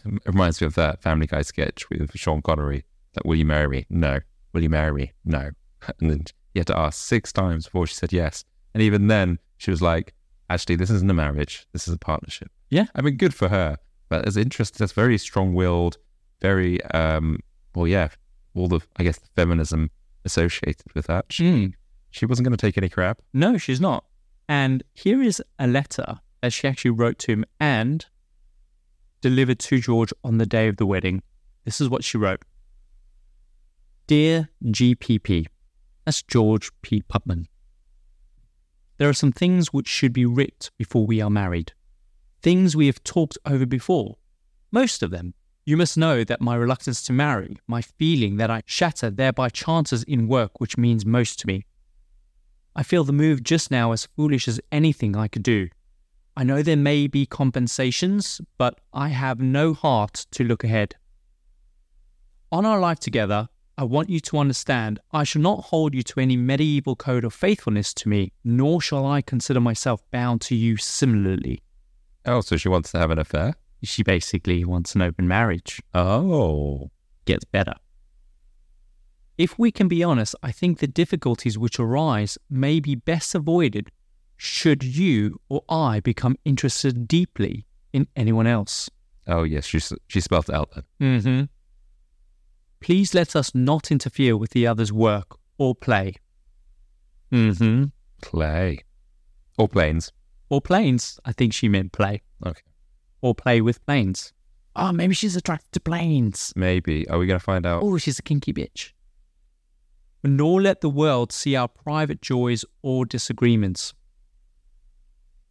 it reminds me of that Family Guy sketch with Sean Connery. Like, will you marry me? No. Will you marry me? No. And then you had to ask six times before she said yes. And even then, she was like, actually, this isn't a marriage. This is a partnership. Yeah. I mean, good for her. But it's interesting. That's very strong-willed, very, um, well, yeah, all the, I guess, the feminism associated with that. She, mm. she wasn't going to take any crap. No, she's not. And here is a letter that she actually wrote to him and delivered to George on the day of the wedding. This is what she wrote. Dear G P P, that's George P. Putnam. There are some things which should be ripped before we are married. Things we have talked over before. Most of them. You must know that my reluctance to marry, my feeling that I shatter thereby chances in work which means most to me. I feel the move just now as foolish as anything I could do. I know there may be compensations, but I have no heart to look ahead. On our life together, I want you to understand, I shall not hold you to any medieval code of faithfulness to me, nor shall I consider myself bound to you similarly. Oh, so she wants to have an affair? She basically wants an open marriage. Oh. Gets better. If we can be honest, I think the difficulties which arise may be best avoided should you or I become interested deeply in anyone else. Oh, yes, she, she spelled it out then. Mm-hmm. Please let us not interfere with the other's work or play. Mm-hmm. Play. Or planes. Or planes. I think she meant play. Okay. Or play with planes. Oh, maybe she's attracted to planes. Maybe. Are we going to find out? Oh, she's a kinky bitch. Nor let the world see our private joys or disagreements.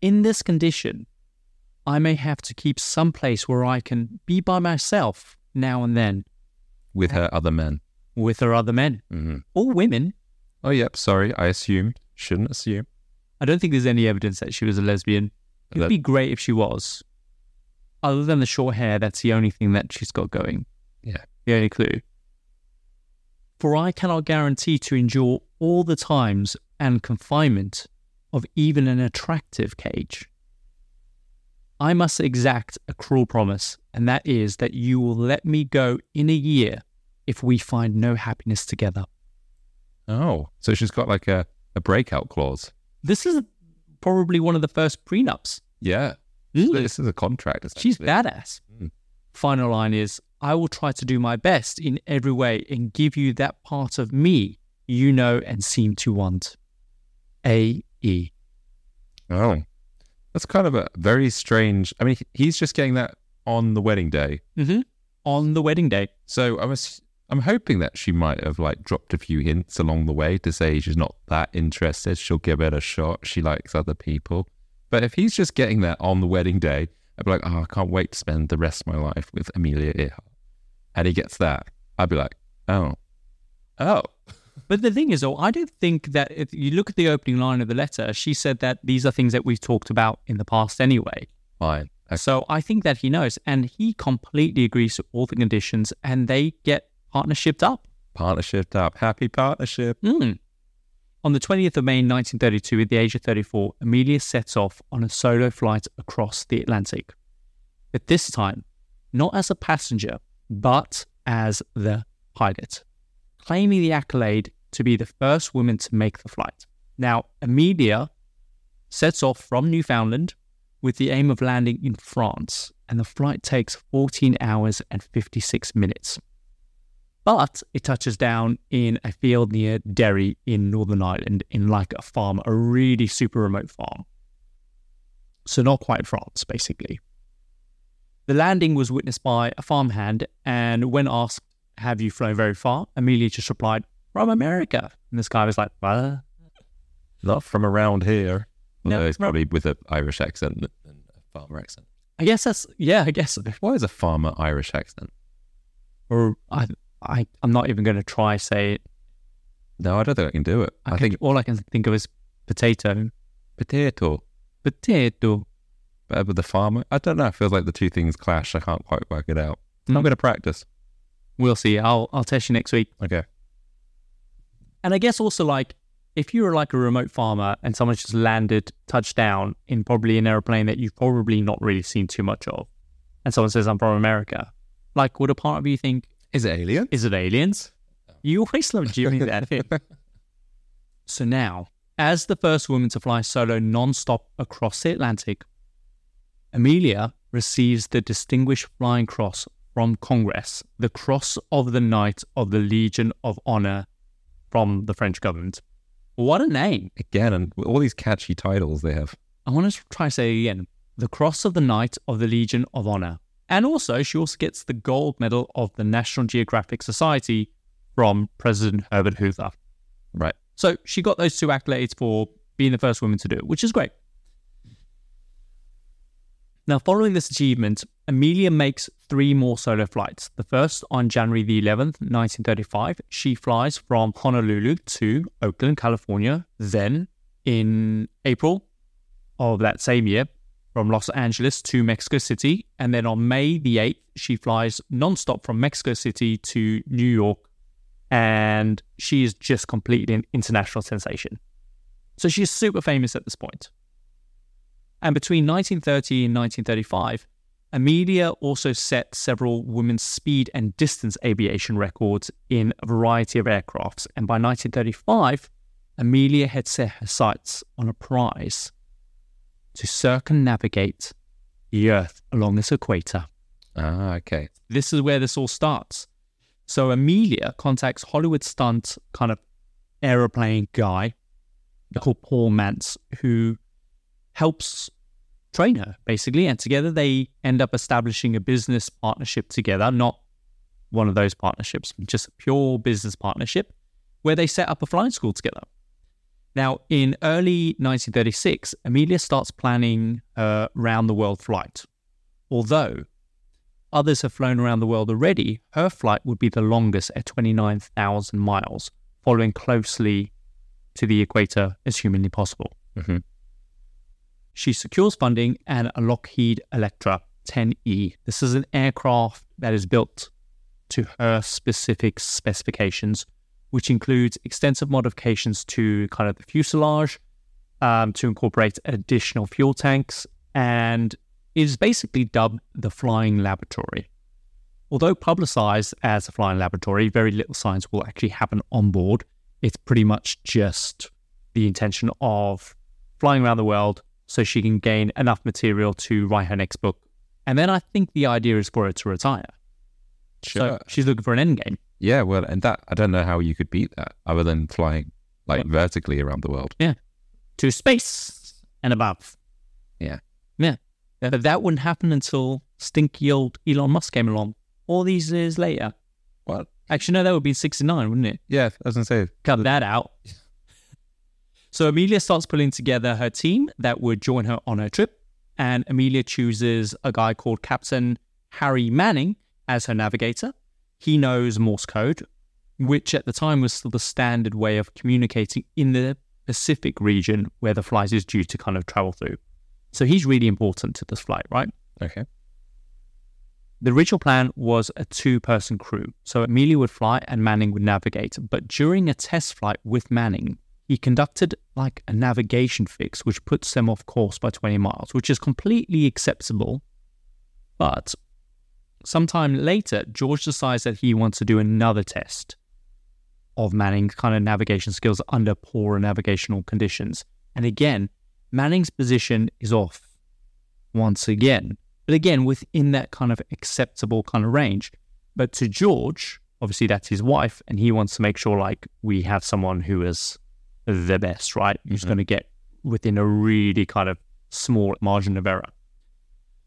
In this condition, I may have to keep some place where I can be by myself now and then. With her other men. With her other men. Mm-hmm. Or women. Oh, yep. Sorry. I assumed. Shouldn't assume. I don't think there's any evidence that she was a lesbian. It would that... be great if she was. Other than the short hair, that's the only thing that she's got going. Yeah. The only clue. For I cannot guarantee to endure all the times and confinement of even an attractive cage. I must exact a cruel promise, and that is that you will let me go in a year if we find no happiness together. Oh, so she's got like a, a breakout clause. This is probably one of the first prenups. Yeah. Mm. This is a contract. She's badass. Mm. Final line is, I will try to do my best in every way and give you that part of me you know and seem to want. A E Oh. That's kind of a very strange... I mean, he's just getting that on the wedding day. Mm-hmm. On the wedding day. So I was, I'm hoping that she might have, like, dropped a few hints along the way to say she's not that interested. She'll give it a shot. She likes other people. But if he's just getting that on the wedding day, I'd be like, oh, I can't wait to spend the rest of my life with Amelia Earhart. And he gets that. I'd be like, oh. Oh. But the thing is, though, I don't think that if you look at the opening line of the letter, she said that these are things that we've talked about in the past anyway. Fine. Okay. So I think that he knows, and he completely agrees to all the conditions, and they get partnershiped up. Partnershiped up. Happy partnership. Mm. On the twentieth of May, nineteen thirty-two, at the age of thirty-four, Amelia sets off on a solo flight across the Atlantic. But this time, not as a passenger, but as the pilot, claiming the accolade to be the first woman to make the flight. Now, Amelia sets off from Newfoundland with the aim of landing in France, and the flight takes fourteen hours and fifty-six minutes. But it touches down in a field near Derry in Northern Ireland, in like a farm, a really super remote farm. So not quite France, basically. The landing was witnessed by a farmhand, and when asked, have you flown very far? Amelia just replied, from America. And this guy was like, uh, not from around here. Although no, it's probably from... with an Irish accent and a farmer accent. I guess that's, yeah, I guess. Why is a farmer Irish accent? Or I, I, I'm not even going to try say it. No, I don't think I can do it. I, I think all I can think of is potato. Potato. Potato. But with the farmer, I don't know. It feels like the two things clash. I can't quite work it out. Mm-hmm. I'm going to practice. We'll see. I'll I'll test you next week. Okay. And I guess also, like, if you were like a remote farmer and someone's just landed, touched down in probably an airplane that you've probably not really seen too much of, and someone says, I'm from America, like, would a part of you think... Is it alien? Is it aliens? No. You always love Jimmy that thing. So now, as the first woman to fly solo non-stop across the Atlantic, Amelia receives the Distinguished Flying Cross from Congress, the Cross of the Knight of the Legion of Honor from the French government. What a name. Again, and all these catchy titles they have. I want to try to say it again. The Cross of the Knight of the Legion of Honor. And also, she also gets the gold medal of the National Geographic Society from President Herbert Hoover. Right. So she got those two accolades for being the first woman to do it, which is great. Now, following this achievement, Amelia makes three more solo flights. The first on January the eleventh, nineteen thirty-five. She flies from Honolulu to Oakland, California. Then, in April of that same year, from Los Angeles to Mexico City. And then on May the eighth, she flies nonstop from Mexico City to New York and she's just completely an international sensation. So she's super famous at this point. And between nineteen thirty and nineteen thirty-five, Amelia also set several women's speed and distance aviation records in a variety of aircrafts. And by nineteen thirty-five, Amelia had set her sights on a prize to circumnavigate the Earth along its equator. Ah, okay. This is where this all starts. So Amelia contacts Hollywood stunt kind of aeroplane guy called Paul Mantz, who helps train her, basically. And together they end up establishing a business partnership together, not one of those partnerships, just a pure business partnership, where they set up a flying school together. Now, in early nineteen thirty-six, Amelia starts planning her round-the-world flight. Although others have flown around the world already, her flight would be the longest at twenty-nine thousand miles, following closely to the equator as humanly possible. Mm-hmm. She secures funding and a Lockheed Electra ten E. This is an aircraft that is built to her specific specifications, which includes extensive modifications to kind of the fuselage, um, to incorporate additional fuel tanks, and is basically dubbed the Flying Laboratory. Although publicized as a flying laboratory, very little science will actually happen on board. It's pretty much just the intention of flying around the world so she can gain enough material to write her next book. And then I think the idea is for her to retire. Sure. So she's looking for an end game. Yeah, well, and that, I don't know how you could beat that other than flying like well, vertically around the world. Yeah. To space and above. Yeah. Yeah. But that wouldn't happen until stinky old Elon Musk came along all these years later. What? Actually, no, that would be sixty-nine, wouldn't it? Yeah, I was going to say. Cut that out. So Amelia starts pulling together her team that would join her on her trip. And Amelia chooses a guy called Captain Harry Manning as her navigator. He knows Morse code, which at the time was still the standard way of communicating in the Pacific region where the flight is due to kind of travel through. So he's really important to this flight, right? Okay. The original plan was a two-person crew. So Amelia would fly and Manning would navigate. But during a test flight with Manning, he conducted like a navigation fix, which puts them off course by twenty miles, which is completely acceptable. But sometime later, George decides that he wants to do another test of Manning's kind of navigation skills under poorer navigational conditions. And again, Manning's position is off once again, but again, within that kind of acceptable kind of range. But to George, obviously that's his wife, and he wants to make sure like we have someone who is the best, right? Who's mm-hmm. going to get within a really kind of small margin of error.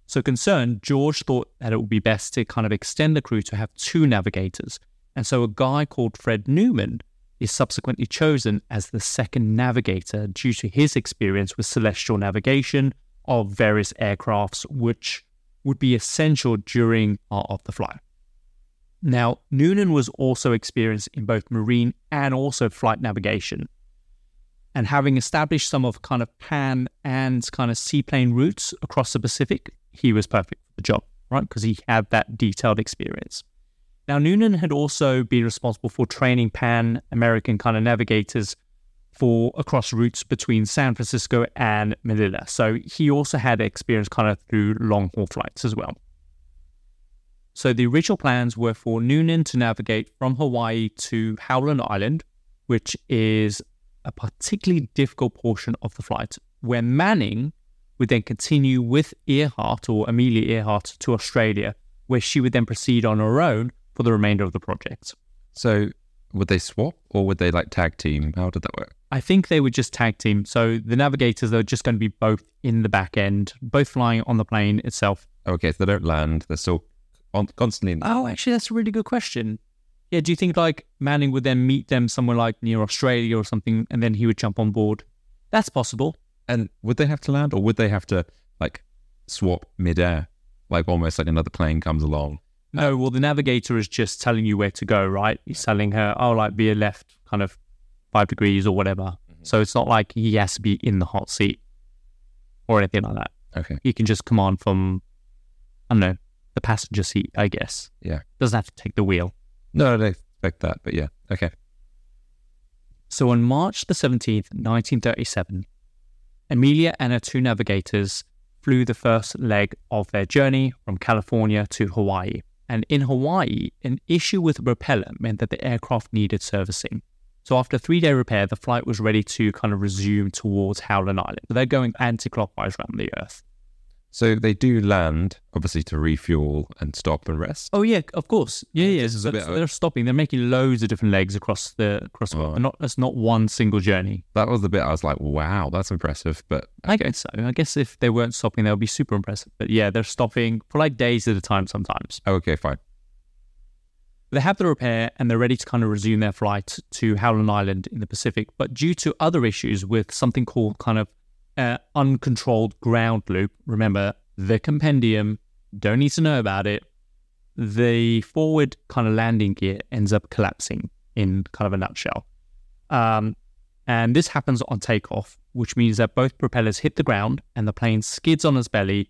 So concerned, George thought that it would be best to kind of extend the crew to have two navigators. And so a guy called Fred Noonan is subsequently chosen as the second navigator due to his experience with celestial navigation of various aircrafts, which would be essential during part of the flight. Now, Noonan was also experienced in both marine and also flight navigation. And having established some of kind of Pan and kind of seaplane routes across the Pacific, he was perfect for the job, right? Because he had that detailed experience. Now, Noonan had also been responsible for training Pan-American kind of navigators for across routes between San Francisco and Manila. So he also had experience kind of through long-haul flights as well. So the original plans were for Noonan to navigate from Hawaii to Howland Island, which is a particularly difficult portion of the flight, where Manning would then continue with Earhart or Amelia Earhart to Australia, where she would then proceed on her own for the remainder of the project. So would they swap or would they like tag team? How did that work? I think they would just tag team. So the navigators are just going to be both in the back end, both flying on the plane itself. Okay, so they don't land. They're still on, constantly in. Oh, actually, that's a really good question. Yeah, do you think like Manning would then meet them somewhere like near Australia or something, and then he would jump on board? That's possible. And would they have to land or would they have to like swap midair? Like almost like another plane comes along. No, well, the navigator is just telling you where to go, right? He's telling her, oh, like, be a left kind of five degrees or whatever. Mm-hmm. So it's not like he has to be in the hot seat or anything like that. Okay. He can just command from, I don't know, the passenger seat, I guess. Yeah. Doesn't have to take the wheel. No, no, no. expect that, but yeah, okay. So on March the seventeenth, nineteen thirty-seven, Amelia and her two navigators flew the first leg of their journey from California to Hawaii. And in Hawaii, an issue with the propeller meant that the aircraft needed servicing. So after a three-day repair, the flight was ready to kind of resume towards Howland Island. So they're going anti-clockwise around the Earth. So they do land, obviously, to refuel and stop and rest. Oh yeah, of course. Yeah, yeah. So bit, they're stopping. They're making loads of different legs across the across. Oh. Not that's not one single journey. That was the bit I was like, wow, that's impressive. But okay. I guess so. I guess if they weren't stopping, that would be super impressive. But yeah, they're stopping for like days at a time sometimes. Oh, okay, fine. They have the repair and they're ready to kind of resume their flight to Howland Island in the Pacific. But due to other issues with something called kind of uh, uncontrolled ground loop, remember the compendium, don't need to know about it, the forward kind of landing gear ends up collapsing in kind of a nutshell. Um, and this happens on takeoff, which means that both propellers hit the ground and the plane skids on its belly,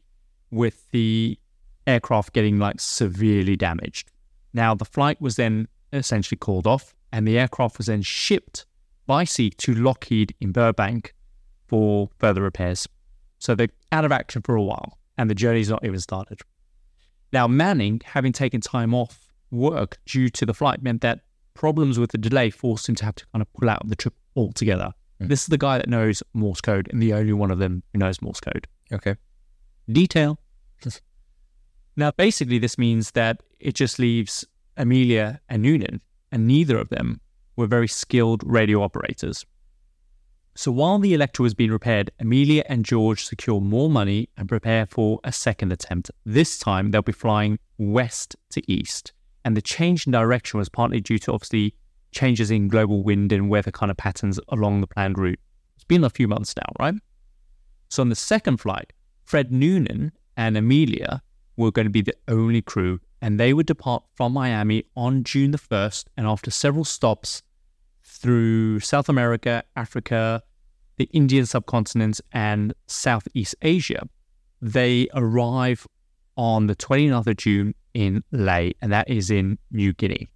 with the aircraft getting like severely damaged. Now, the flight was then essentially called off, and the aircraft was then shipped by sea to Lockheed in Burbank for further repairs. So they're out of action for a while, and the journey's not even started. Now, Manning, having taken time off work due to the flight, meant that problems with the delay forced him to have to kind of pull out of the trip altogether. Mm. This is the guy that knows Morse code, and the only one of them who knows Morse code. Okay. Detail. Now, basically, this means that it just leaves Amelia and Noonan, and neither of them were very skilled radio operators. So while the Electra was being repaired, Amelia and George secure more money and prepare for a second attempt. This time, they'll be flying west to east. And the change in direction was partly due to, obviously, changes in global wind and weather kind of patterns along the planned route. It's been a few months now, right? So on the second flight, Fred Noonan and Amelia were going to be the only crew, and they would depart from Miami on June the first, and after several stops through South America, Africa, the Indian subcontinent, and Southeast Asia, they arrive on the twenty-ninth of June in Ley, and that is in New Guinea.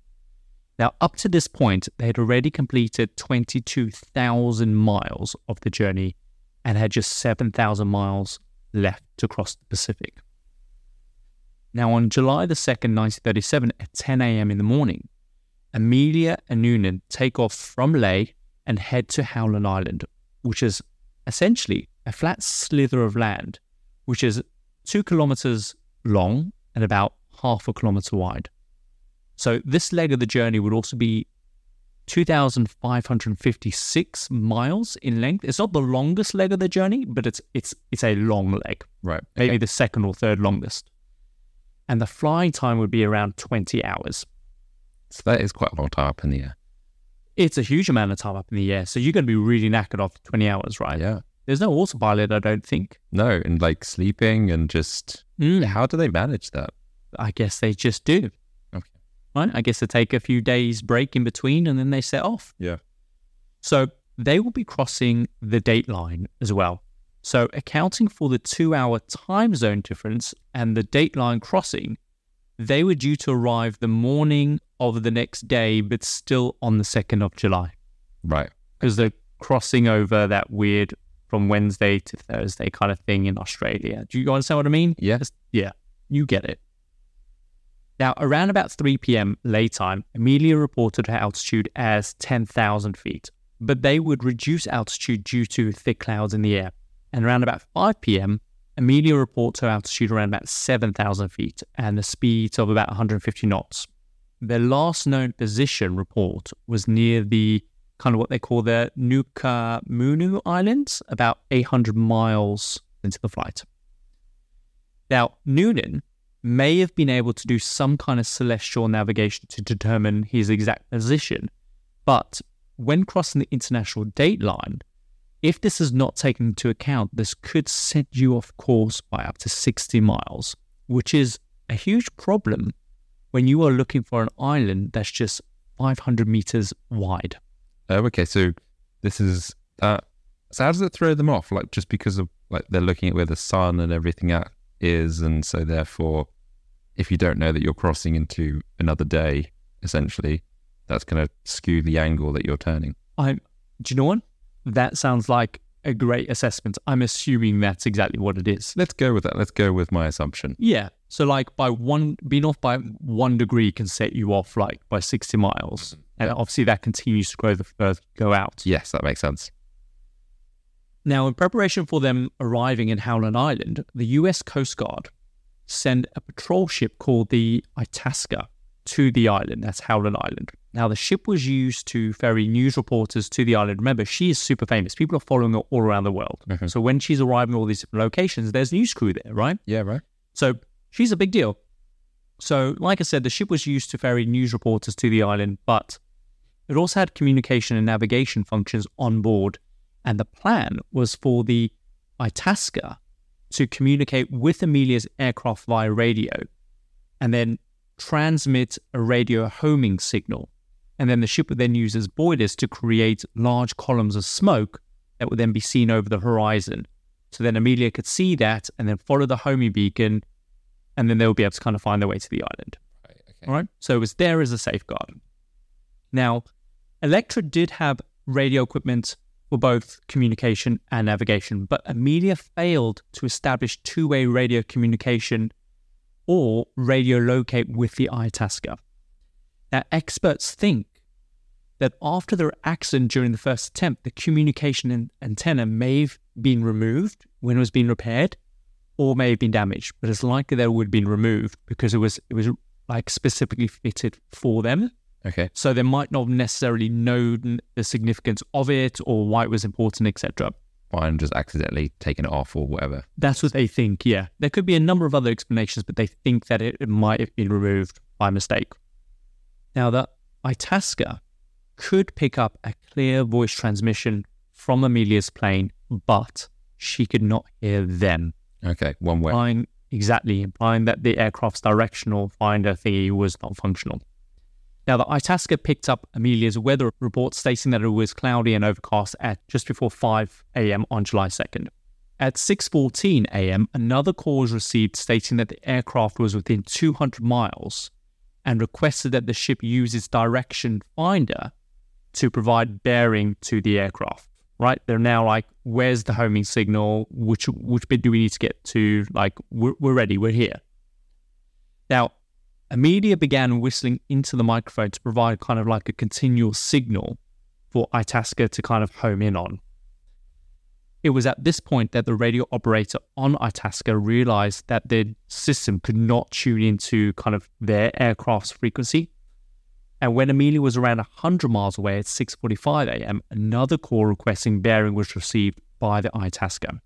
Now, up to this point, they had already completed twenty-two thousand miles of the journey and had just seven thousand miles left to cross the Pacific. Now, on July the second, nineteen thirty-seven, at ten a m in the morning, Amelia and Noonan take off from Ley and head to Howland Island, which is essentially a flat slither of land, which is two kilometers long and about half a kilometer wide. So this leg of the journey would also be two thousand five hundred fifty-six miles in length. It's not the longest leg of the journey, but it's it's it's a long leg. Right. Okay. Maybe the second or third longest. And the flying time would be around twenty hours. So that is quite a long time up in the air. It's a huge amount of time up in the air. So you're going to be really knackered after twenty hours, right? Yeah. There's no autopilot, I don't think. No, and like sleeping and just... Mm. How do they manage that? I guess they just do. Okay. Right? I guess they take a few days break in between and then they set off. Yeah. So they will be crossing the date line as well. So accounting for the two-hour time zone difference and the date line crossing, they were due to arrive the morning of the next day, but still on the second of July. Right. Because they're crossing over that weird from Wednesday to Thursday kind of thing in Australia. Do you understand what I mean? Yes. Yeah. You get it. Now, around about three p m Ley time, Amelia reported her altitude as ten thousand feet, but they would reduce altitude due to thick clouds in the air. And around about five p m, Amelia reports her altitude around about seven thousand feet and the speed of about one hundred fifty knots. Their last known position report was near the kind of what they call the Nikumaroro Islands, about eight hundred miles into the flight. Now, Noonan may have been able to do some kind of celestial navigation to determine his exact position, but when crossing the international date line, if this is not taken into account, this could set you off course by up to sixty miles, which is a huge problem when you are looking for an island that's just five hundred meters wide. Uh, okay, so this is... Uh, so how does it throw them off? Like, just because of like they're looking at where the sun and everything at is, and so therefore, if you don't know that you're crossing into another day, essentially, that's going to skew the angle that you're turning. I'm, do you know what? That sounds like a great assessment. I'm assuming that's exactly what it is. Let's go with that. Let's go with my assumption. Yeah. So like by one, being off by one degree can set you off like by sixty miles. And yeah. obviously that continues to grow the further you go out. Yes, that makes sense. Now, in preparation for them arriving in Howland Island, the U S Coast Guard sent a patrol ship called the Itasca to the island. That's Howland Island. Now, the ship was used to ferry news reporters to the island. Remember, she is super famous. People are following her all around the world. Mm-hmm. So when she's arriving at all these different locations, there's a news crew there, right? Yeah, right. So she's a big deal. So like I said, the ship was used to ferry news reporters to the island, but it also had communication and navigation functions on board. And the plan was for the Itasca to communicate with Amelia's aircraft via radio and then transmit a radio homing signal. And then the ship would then use as boilers to create large columns of smoke that would then be seen over the horizon. So then Amelia could see that and then follow the homing beacon, and then they would be able to kind of find their way to the island. Right, okay. All right. So it was there as a safeguard. Now, Electra did have radio equipment for both communication and navigation, but Amelia failed to establish two-way radio communication or radio locate with the Itasca. Now, experts think that after their accident during the first attempt, the communication antenna may have been removed when it was being repaired, or may have been damaged, but it's likely that it would have been removed because it was it was like specifically fitted for them. Okay. So they might not necessarily know the significance of it or why it was important, et cetera. Fine, just accidentally taking it off or whatever. That's what they think, yeah. There could be a number of other explanations, but they think that it, it might have been removed by mistake. Now, the Itasca could pick up a clear voice transmission from Amelia's plane, but she could not hear them. Okay, one way. Implying, exactly, implying that the aircraft's directional finder thingy was not functional. Now, the Itasca picked up Amelia's weather report stating that it was cloudy and overcast at just before five a m on July second. At six fourteen a m, another call was received stating that the aircraft was within two hundred miles and requested that the ship use its direction finder to provide bearing to the aircraft, right? They're now like, where's the homing signal? Which which bit do we need to get to? Like, we're, we're ready. We're here. Now, Amelia began whistling into the microphone to provide kind of like a continual signal for Itasca to kind of home in on. It was at this point that the radio operator on Itasca realized that the system could not tune into kind of their aircraft's frequency. And when Amelia was around one hundred miles away at six forty-five a m, another call requesting bearing was received by the Itasca.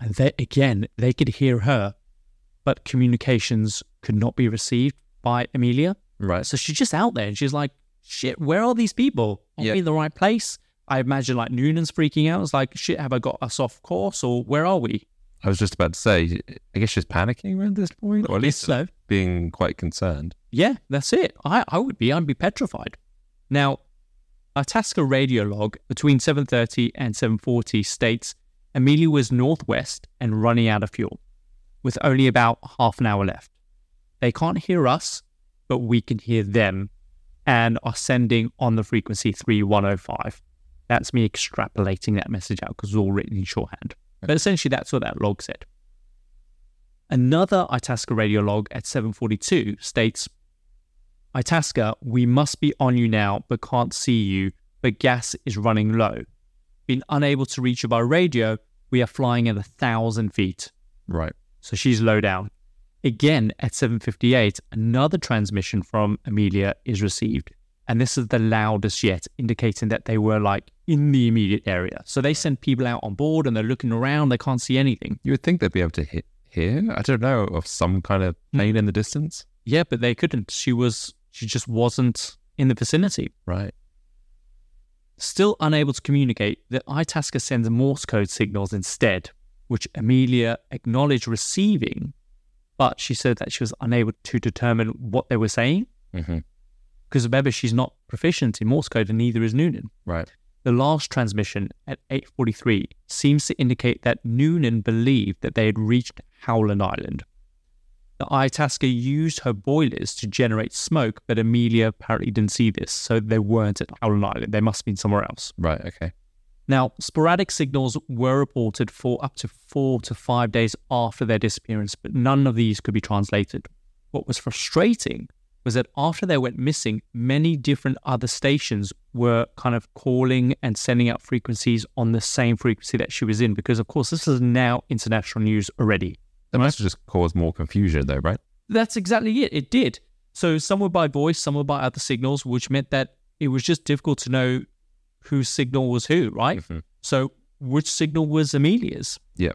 And they, again, they could hear her, but communications could not be received by Amelia. Right. So she's just out there and she's like, shit, where are these people? Are yep. we in the right place? I imagine like Noonan's freaking out. It's like, shit, have I got a soft course or where are we? I was just about to say, I guess she's panicking around this point, or at least so. Being quite concerned. Yeah, that's it. I, I would be. I'd be petrified. Now, our Itasca radio log between seven thirty and seven forty states Amelia was northwest and running out of fuel with only about half an hour left. They can't hear us, but we can hear them and are sending on the frequency three one oh five. That's me extrapolating that message out because it's all written in shorthand. But essentially, that's what that log said. Another Itasca radio log at seven forty-two states, Itasca, we must be on you now, but can't see you, but gas is running low. Being unable to reach you by radio, we are flying at one thousand feet. Right. So she's low down. Again, at seven fifty-eight, another transmission from Amelia is received. And this is the loudest yet, indicating that they were like in the immediate area. So they send people out on board and they're looking around. They can't see anything. You would think they'd be able to hit here. I don't know, of some kind of plane mm. in the distance. Yeah, but they couldn't. She was, she just wasn't in the vicinity. Right. Still unable to communicate, the Itasca sends Morse code signals instead, which Amelia acknowledged receiving, but she said that she was unable to determine what they were saying. Mm-hmm. Because remember, she's not proficient in Morse code and neither is Noonan. Right. The last transmission at eight forty-three seems to indicate that Noonan believed that they had reached Howland Island. The Itasca used her boilers to generate smoke, but Amelia apparently didn't see this, so they weren't at Howland Island. They must have been somewhere else. Right, okay. Now, sporadic signals were reported for up to four to five days after their disappearance, but none of these could be translated. What was frustrating was that after they went missing, many different other stations were kind of calling and sending out frequencies on the same frequency that she was in, because, of course, this is now international news already. That must have just caused more confusion, though, right? That's exactly it. It did. So some were by voice, some were by other signals, which meant that it was just difficult to know whose signal was who, right? Mm-hmm. So which signal was Amelia's? Yeah.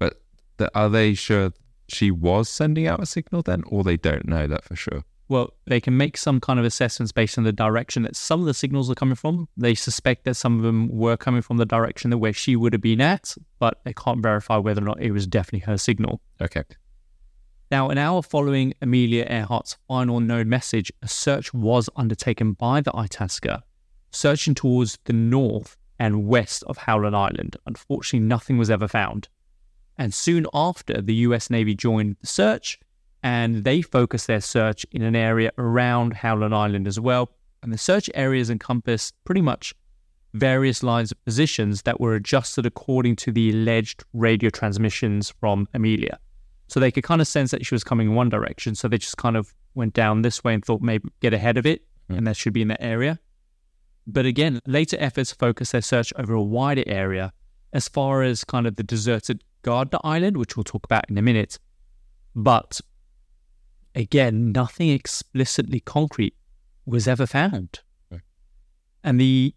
But the, are they sure she was sending out a signal then, or they don't know that for sure? Well, they can make some kind of assessments based on the direction that some of the signals are coming from. They suspect that some of them were coming from the direction that where she would have been at, but they can't verify whether or not it was definitely her signal. Okay. Now, an hour following Amelia Earhart's final known message, a search was undertaken by the Itasca, searching towards the north and west of Howland Island. Unfortunately, nothing was ever found. And soon after, the U S Navy joined the search, and they focused their search in an area around Howland Island as well. And the search areas encompassed pretty much various lines of positions that were adjusted according to the alleged radio transmissions from Amelia. So they could kind of sense that she was coming in one direction, so they just kind of went down this way and thought maybe get ahead of it, mm. and that should be in that area. But again, later efforts focused their search over a wider area as far as kind of the deserted Gardner Island, which we'll talk about in a minute. But again, nothing explicitly concrete was ever found. Okay. And the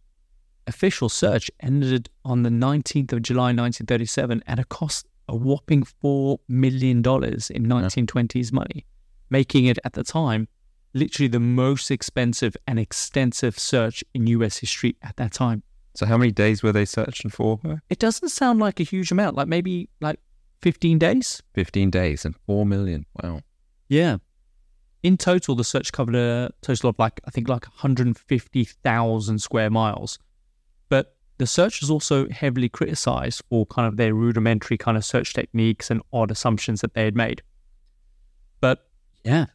official search ended on the nineteenth of July, nineteen thirty-seven, at a cost a whopping four million dollars in nineteen twenties money, making it at the time literally the most expensive and extensive search in U S history at that time. So how many days were they searching for her? It doesn't sound like a huge amount, like maybe like fifteen days. fifteen days and four million dollars. Wow. Yeah. In total, the search covered a total of like, I think like one hundred fifty thousand square miles. But the search was also heavily criticized for kind of their rudimentary kind of search techniques and odd assumptions that they had made. But yeah,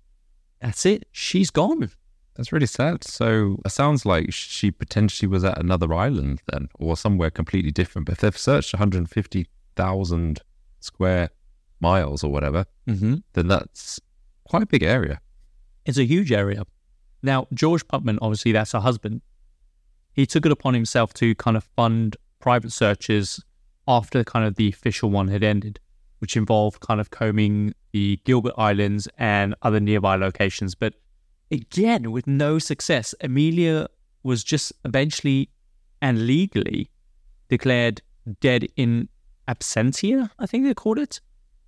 that's it. She's gone. That's really sad. So it sounds like she potentially was at another island then, or somewhere completely different. But if they've searched one hundred fifty thousand square miles or whatever, mm-hmm. then that's quite a big area. It's a huge area. Now, George Putnam, obviously that's her husband, he took it upon himself to kind of fund private searches after kind of the official one had ended, which involved kind of combing the Gilbert Islands and other nearby locations. But again, with no success, Amelia was just eventually and legally declared dead in absentia, I think they called it,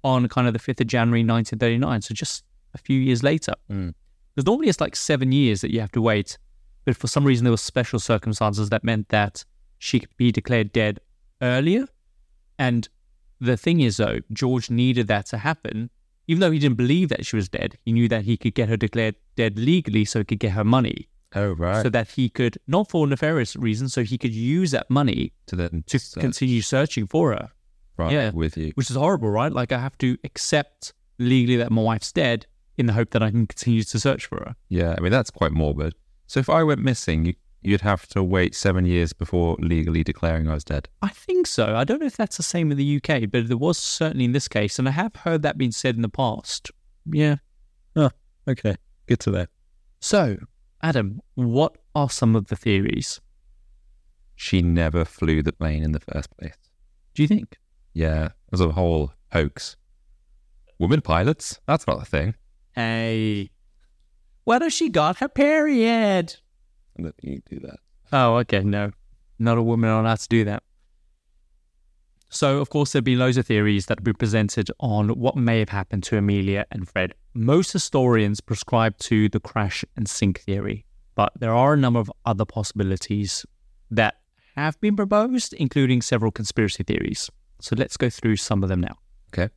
on kind of the fifth of January, nineteen thirty-nine. So just a few years later. Mm. Because normally it's like seven years that you have to wait. But for some reason, there were special circumstances that meant that she could be declared dead earlier. And the thing is, though, George needed that to happen. Even though he didn't believe that she was dead, he knew that he could get her declared dead legally so he could get her money. Oh, right. So that he could, not for nefarious reasons, so he could use that money to, then to search. continue searching for her. Right, yeah, with you. Which is horrible, right? Like, I have to accept legally that my wife's dead in the hope that I can continue to search for her. Yeah, I mean, that's quite morbid. So if I went missing, you'd have to wait seven years before legally declaring I was dead. I think so. I don't know if that's the same in the U K, but there was certainly in this case, and I have heard that being said in the past. Yeah. Oh, okay. Get to that. So, Adam, what are some of the theories? She never flew the plane in the first place. Do you think? Yeah, it was a whole hoax. Women pilots? That's not a thing. Hey. What if she got her period? I don't think you can do that. Oh, okay, no. Not a woman on how to do that. So, of course, there'd be loads of theories that would be presented on what may have happened to Amelia and Fred. Most historians prescribe to the crash and sink theory, but there are a number of other possibilities that have been proposed, including several conspiracy theories. So let's go through some of them now. Okay.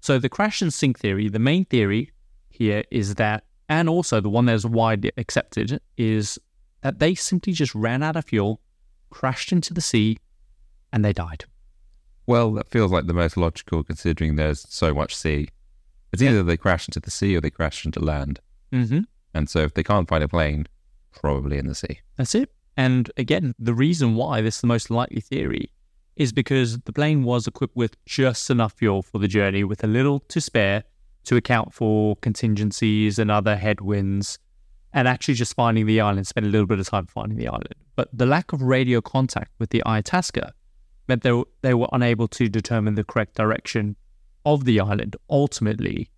So the crash and sink theory, the main theory here is that, and also the one that is widely accepted, is that they simply just ran out of fuel, crashed into the sea, and they died. Well, that feels like the most logical, considering there's so much sea It's either they crash into the sea or they crash into land. Mm-hmm. And so if they can't find a plane, probably in the sea. That's it. And again, the reason why this is the most likely theory is because the plane was equipped with just enough fuel for the journey, with a little to spare to account for contingencies and other headwinds, and actually just finding the island, spent a little bit of time finding the island. But the lack of radio contact with the Itasca meant they were, they were unable to determine the correct direction of the island, ultimately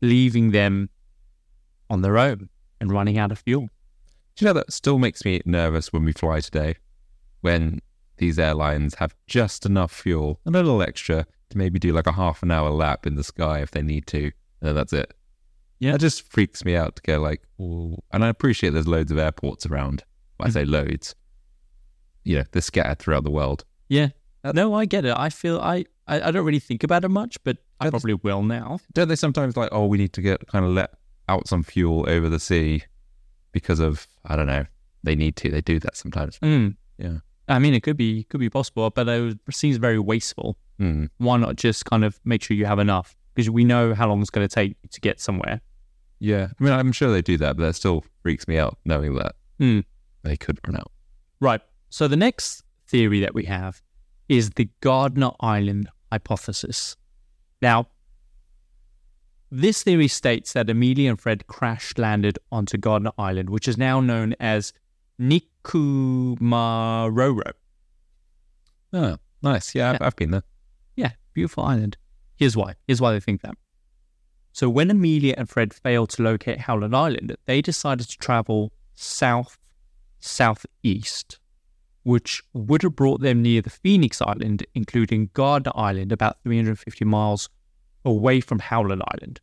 leaving them on their own and running out of fuel. Do you know, that still makes me nervous when we fly today, when these airlines have just enough fuel, a little extra, to maybe do like a half an hour lap in the sky if they need to, and then that's it. Yeah. That just freaks me out to go like, ooh. And I appreciate there's loads of airports around. When I say loads, you know, they're scattered throughout the world. Yeah. That's... No, I get it. I feel, I, I, I don't really think about it much, but I that's... probably will now. Don't they sometimes like, oh, we need to get kind of let out some fuel over the sea because of, I don't know, they need to. They do that sometimes. Mm. Yeah. I mean, it could be could be possible, but it seems very wasteful. Mm. Why not just kind of make sure you have enough? Because we know how long it's going to take to get somewhere. Yeah. I mean, I'm sure they do that, but that still freaks me out knowing that mm. they could run out. Right. So the next theory that we have is the Gardner Island hypothesis. Now, this theory states that Amelia and Fred crash-landed onto Gardner Island, which is now known as Nikumaroro. Oh, nice. Yeah, yeah. I've, I've been there. Yeah, beautiful island. Here's why. Here's why they think that. So when Amelia and Fred failed to locate Howland Island, they decided to travel south, southeast, which would have brought them near the Phoenix Island, including Gardner Island, about three hundred fifty miles away from Howland Island.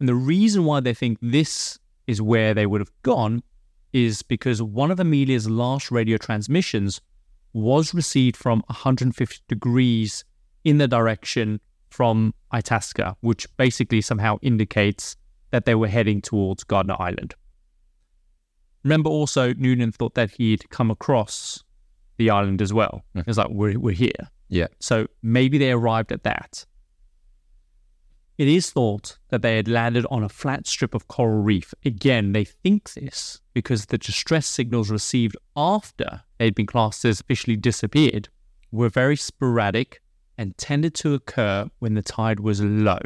And the reason why they think this is where they would have gone is because one of Amelia's last radio transmissions was received from one hundred fifty degrees in the direction from Itasca, which basically somehow indicates that they were heading towards Gardner Island. Remember also, Noonan thought that he'd come across the island as well. Mm. It was like, we're, we're here. Yeah. So maybe they arrived at that. It is thought that they had landed on a flat strip of coral reef. Again, they think this because the distress signals received after they'd been classed as officially disappeared were very sporadic and tended to occur when the tide was low,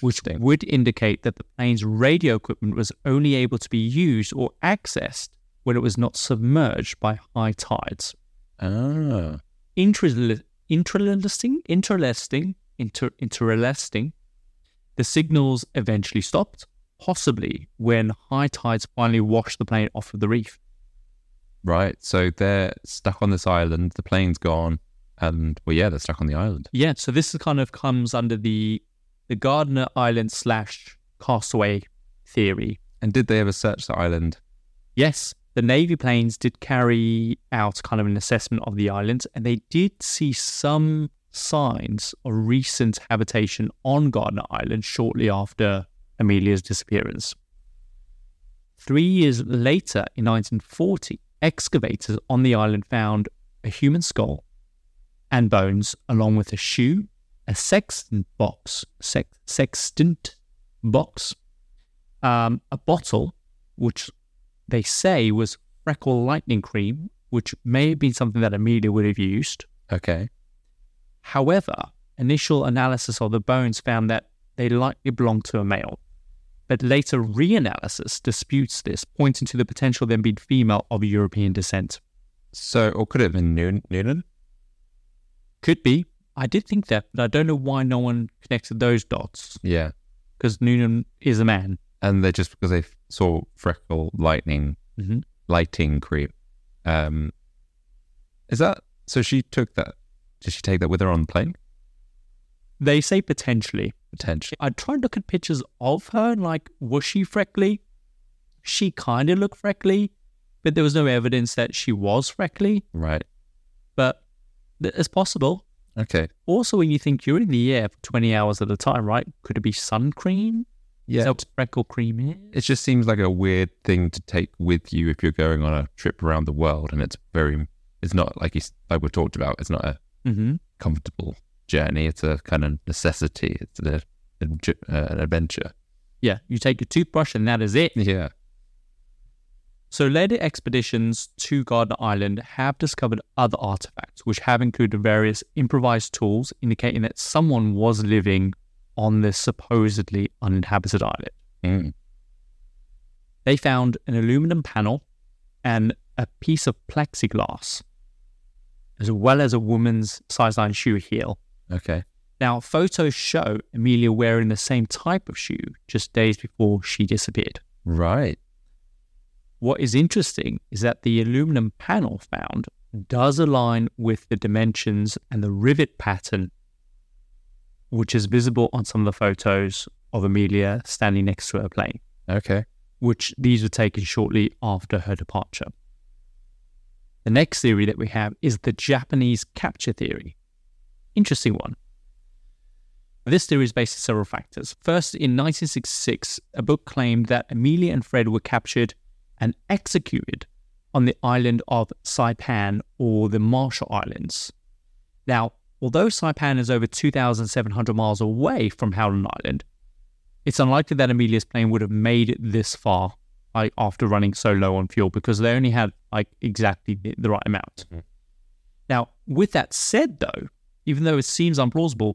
which would indicate that the plane's radio equipment was only able to be used or accessed when it was not submerged by high tides. Ah. Interesting, interesting, interesting, inter, interesting. The signals eventually stopped, possibly when high tides finally washed the plane off of the reef. Right, so they're stuck on this island, the plane's gone, and, well, yeah, they're stuck on the island. Yeah, so this is kind of comes under the the Gardner Island slash Castaway theory. And did they ever search the island? Yes, the Navy planes did carry out kind of an assessment of the island, and they did see some signs of recent habitation on Gardner Island shortly after Amelia's disappearance. Three years later, in nineteen forty, excavators on the island found a human skull and bones, along with a shoe, a sextant box, sex, sextant box, um, a bottle, which they say was Freckle lightning cream, which may have been something that Amelia would have used. Okay. However, initial analysis of the bones found that they likely belonged to a male, but later reanalysis disputes this, pointing to the potential them being female of European descent. So, or could it have been Noonan? Noonan? Could be. I did think that, but I don't know why no one connected those dots. Yeah. Because Noonan is a man. And they're just because they saw Freckle lightning, mm-hmm. lighting creep. Um, is that, so she took that. Did she take that with her on the plane? They say potentially. Potentially. I tried to look at pictures of her and like, was she freckly? She kind of looked freckly, but there was no evidence that she was freckly. Right. But it's possible. Okay. Also, when you think you're in the air for twenty hours at a time, right? Could it be sun cream? Yeah. Is that what freckle cream is? It just seems like a weird thing to take with you if you're going on a trip around the world, and it's very, it's not like, you, like we talked about, it's not a, Mm-hmm. comfortable journey. It's a kind of necessity. It's a an adventure. Yeah, you take your toothbrush and that is it. Yeah. So later expeditions to Gardner Island have discovered other artifacts, which have included various improvised tools indicating that someone was living on this supposedly uninhabited island. Mm. They found an aluminum panel and a piece of plexiglass, as well as a woman's size nine shoe heel. Okay. Now, photos show Amelia wearing the same type of shoe just days before she disappeared. Right. What is interesting is that the aluminum panel found does align with the dimensions and the rivet pattern, which is visible on some of the photos of Amelia standing next to her plane. Okay. Which these were taken shortly after her departure. The next theory that we have is the Japanese capture theory. Interesting one. This theory is based on several factors. First, in nineteen sixty-six, a book claimed that Amelia and Fred were captured and executed on the island of Saipan, or the Marshall Islands. Now, although Saipan is over two thousand seven hundred miles away from Howland Island, it's unlikely that Amelia's plane would have made it this far like, after running so low on fuel, because they only had like exactly the right amount. Mm. Now, with that said, though, even though it seems implausible,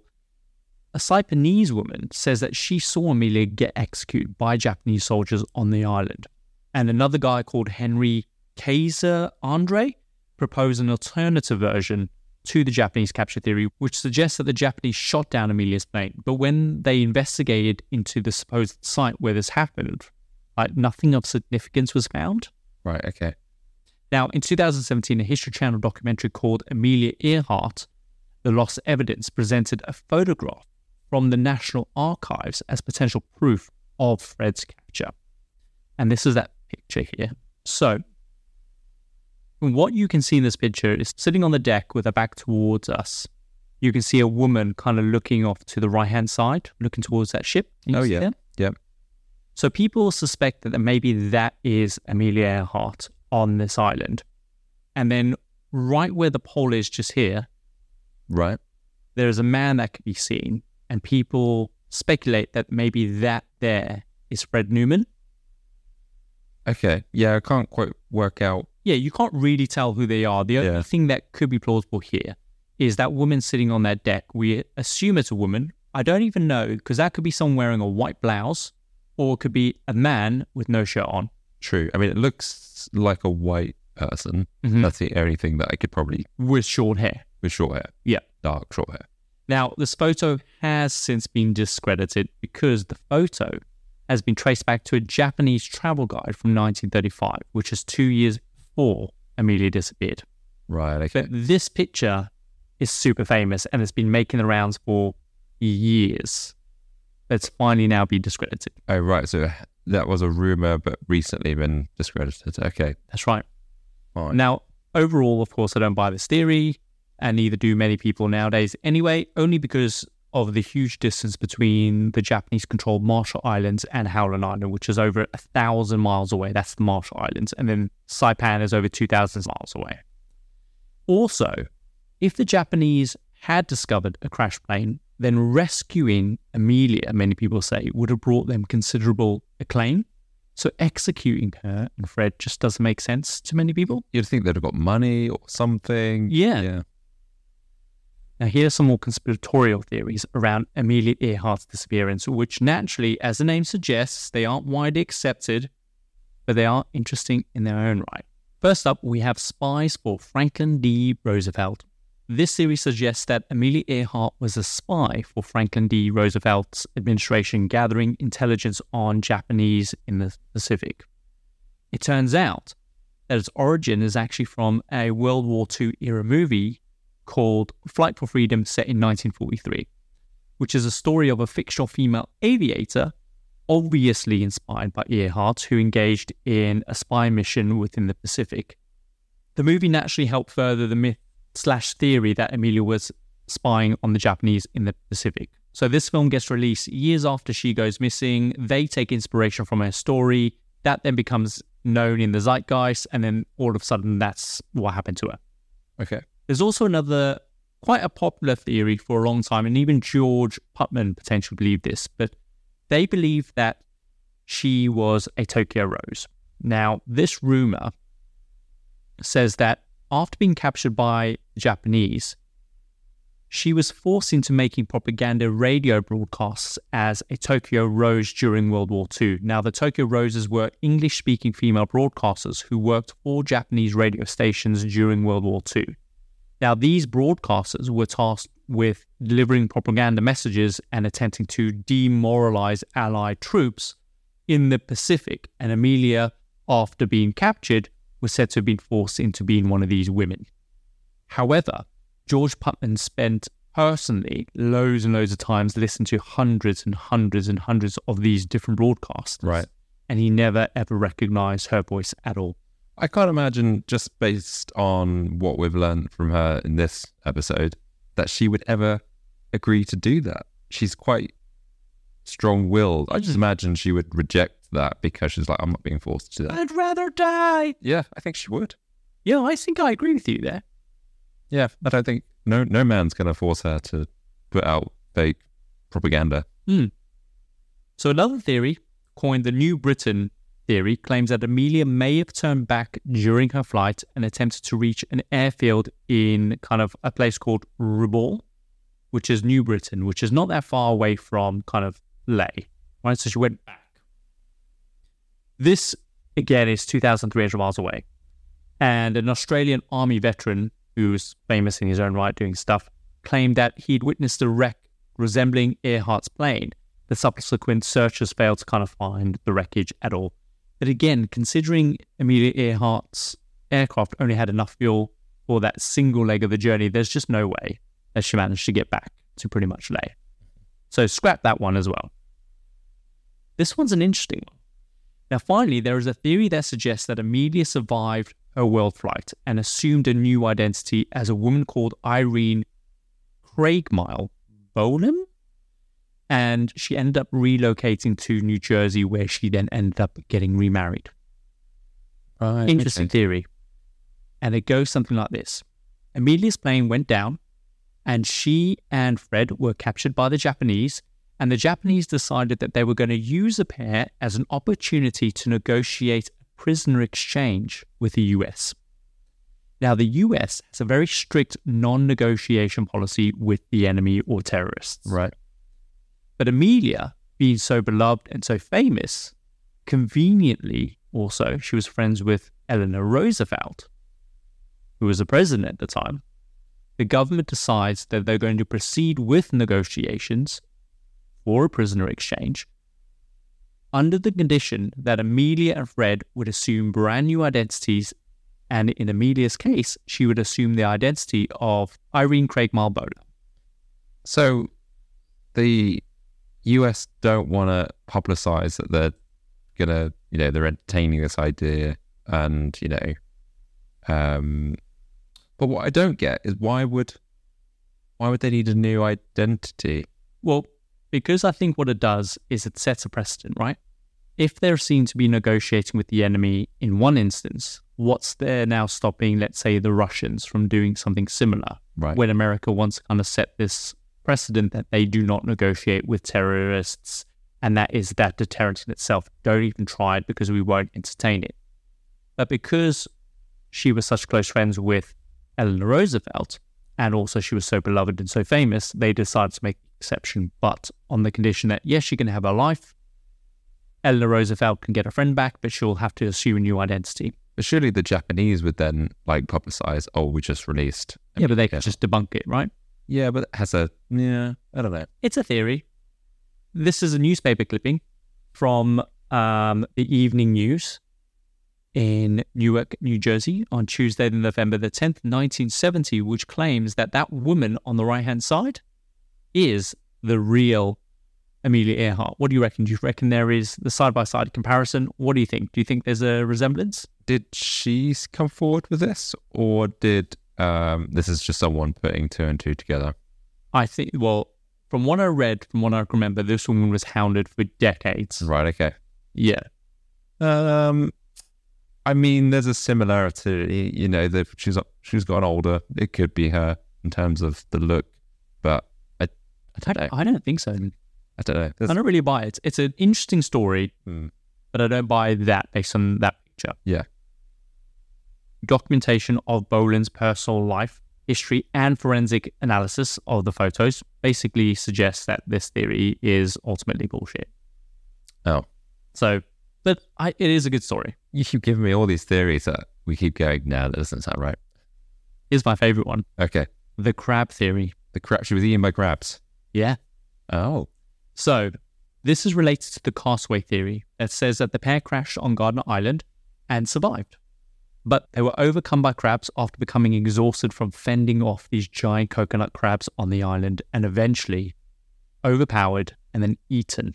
a Saipanese woman says that she saw Amelia get executed by Japanese soldiers on the island. And another guy called Henry Kaiser Andre proposed an alternative version to the Japanese capture theory, which suggests that the Japanese shot down Amelia's plane. But when they investigated into the supposed site where this happened, like, nothing of significance was found. Right, okay. Now, in two thousand seventeen, a History Channel documentary called Amelia Earhart, The Lost Evidence, presented a photograph from the National Archives as potential proof of Fred's capture. And this is that picture here. So, from what you can see in this picture is sitting on the deck with her back towards us. You can see a woman kind of looking off to the right-hand side, looking towards that ship. Can you oh, see yeah. That? Yeah. So people suspect that maybe that is Amelia Earhart on this island. And then right where the pole is just here, right, there is a man that could be seen. And people speculate that maybe that there is Fred Noonan. Okay. Yeah, I can't quite work out. Yeah, you can't really tell who they are. The only yeah. thing that could be plausible here is that woman sitting on that deck. We assume it's a woman. I don't even know, because that could be someone wearing a white blouse, or it could be a man with no shirt on. True. I mean, it looks like a white person. Mm-hmm. That's the only thing that I could probably... With short hair. With short hair. Yeah. Dark short hair. Now, this photo has since been discredited because the photo has been traced back to a Japanese travel guide from nineteen thirty-five, which is two years before Amelia disappeared. Right. Okay. But this picture is super famous and it's been making the rounds for years. It's finally now been discredited. Oh, right. So that was a rumor, but recently been discredited. Okay. That's right. Fine. Now, overall, of course, I don't buy this theory, and neither do many people nowadays anyway, only because of the huge distance between the Japanese-controlled Marshall Islands and Howland Island, which is over a thousand miles away. That's the Marshall Islands. And then Saipan is over two thousand miles away. Also, if the Japanese had discovered a crash plane, then rescuing Amelia, many people say, would have brought them considerable acclaim. So executing her and Fred just doesn't make sense to many people. You'd think they'd have got money or something. Yeah. Yeah. Now, here's some more conspiratorial theories around Amelia Earhart's disappearance, which naturally, as the name suggests, they aren't widely accepted, but they are interesting in their own right. First up, we have spies for Franklin D. Roosevelt. This theory suggests that Amelia Earhart was a spy for Franklin D. Roosevelt's administration, gathering intelligence on Japanese in the Pacific. It turns out that its origin is actually from a World War Two era movie called Flight for Freedom, set in nineteen forty-three, which is a story of a fictional female aviator, obviously inspired by Earhart, who engaged in a spy mission within the Pacific. The movie naturally helped further the myth slash theory that Amelia was spying on the Japanese in the Pacific. So this film gets released years after she goes missing. They take inspiration from her story. That then becomes known in the zeitgeist, and then all of a sudden that's what happened to her. Okay. There's also another quite a popular theory for a long time, and even George Putnam potentially believed this, but they believed that she was a Tokyo Rose. Now, this rumor says that after being captured by the Japanese, she was forced into making propaganda radio broadcasts as a Tokyo Rose during World War Two. Now, the Tokyo Roses were English-speaking female broadcasters who worked for Japanese radio stations during World War Two. Now, these broadcasters were tasked with delivering propaganda messages and attempting to demoralize Allied troops in the Pacific, and Amelia, after being captured, was said to have been forced into being one of these women. However, George Putnam spent personally loads and loads of times listening to hundreds and hundreds and hundreds of these different broadcasters. Right. And he never ever recognized her voice at all. I can't imagine, just based on what we've learned from her in this episode, that she would ever agree to do that. She's quite strong-willed. I just imagine she would reject that because she's like, I'm not being forced to do that. I'd rather die. Yeah, I think she would. Yeah, I think I agree with you there. Yeah, I don't think no no man's going to force her to put out fake propaganda. Mm. So another theory, coined the New Britain theory, claims that Amelia may have turned back during her flight and attempted to reach an airfield in kind of a place called Rabaul, which is New Britain, which is not that far away from kind of Ley. Right? So she went back. This, again, is two thousand three hundred miles away. And an Australian army veteran, who was famous in his own right doing stuff, claimed that he'd witnessed a wreck resembling Earhart's plane. The subsequent searchers failed to kind of find the wreckage at all. But again, considering Amelia Earhart's aircraft only had enough fuel for that single leg of the journey, there's just no way that she managed to get back to pretty much Ley. So scrap that one as well. This one's an interesting one. Now, finally, there is a theory that suggests that Amelia survived her world flight and assumed a new identity as a woman called Irene Craigmile Bolam, and she ended up relocating to New Jersey, where she then ended up getting remarried. Right, interesting okay. theory. And it goes something like this. Amelia's plane went down, and she and Fred were captured by the Japanese, and the Japanese decided that they were going to use the pair as an opportunity to negotiate prisoner exchange with the U S. Now, the U S has a very strict non-negotiation policy with the enemy or terrorists. Right. But Amelia, being so beloved and so famous, conveniently also, she was friends with Eleanor Roosevelt, who was the president at the time. The government decides that they're going to proceed with negotiations for a prisoner exchange, under the condition that Amelia and Fred would assume brand new identities, and in Amelia's case, she would assume the identity of Irene Craigmile Bolam. So the U S don't want to publicize that they're going to, you know, they're entertaining this idea, and, you know, um, but what I don't get is why would, why would they need a new identity? Well, because I think what it does is it sets a precedent, right? If they're seen to be negotiating with the enemy in one instance, what's there now stopping, let's say, the Russians from doing something similar? Right. When America wants to kind of set this precedent that they do not negotiate with terrorists, and that is that deterrent in itself. Don't even try it because we won't entertain it. But because she was such close friends with Eleanor Roosevelt, and also she was so beloved and so famous, they decided to make an exception, but on the condition that, yes, she can have her life, Eleanor Roosevelt can get her friend back, but she'll have to assume a new identity. But surely the Japanese would then, like, publicize, oh, we just released. I yeah, mean, but they yeah. could just debunk it, right? Yeah, but it has a, yeah, I don't know. It's a theory. This is a newspaper clipping from um, the evening news in Newark, New Jersey, on Tuesday, November the tenth, nineteen seventy, which claims that that woman on the right-hand side is the real Amelia Earhart. What do you reckon? Do you reckon there is the side-by-side comparison? What do you think? Do you think there's a resemblance? Did she come forward with this, or did um, this is just someone putting two and two together? I think, well, from what I read, from what I remember, this woman was hounded for decades. Right, okay. Yeah. Um... I mean, there's a similarity, you know, that she's she's gotten older. It could be her. in terms of the look, but I, I don't I, know. I don't think so. I don't know. That's, I don't really buy it. It's, it's an interesting story, mm. but I don't buy that based on that picture. Yeah. Documentation of Bolan's personal life, history, and forensic analysis of the photos basically suggests that this theory is ultimately bullshit. Oh. So, but I, it is a good story. You keep giving me all these theories that we keep going, now that doesn't sound right. Here's my favorite one. Okay. The crab theory. The crab, she was eaten by crabs. Yeah. Oh. So, this is related to the castaway theory that says that the pair crashed on Gardner Island and survived. But they were overcome by crabs after becoming exhausted from fending off these giant coconut crabs on the island, and eventually overpowered and then eaten.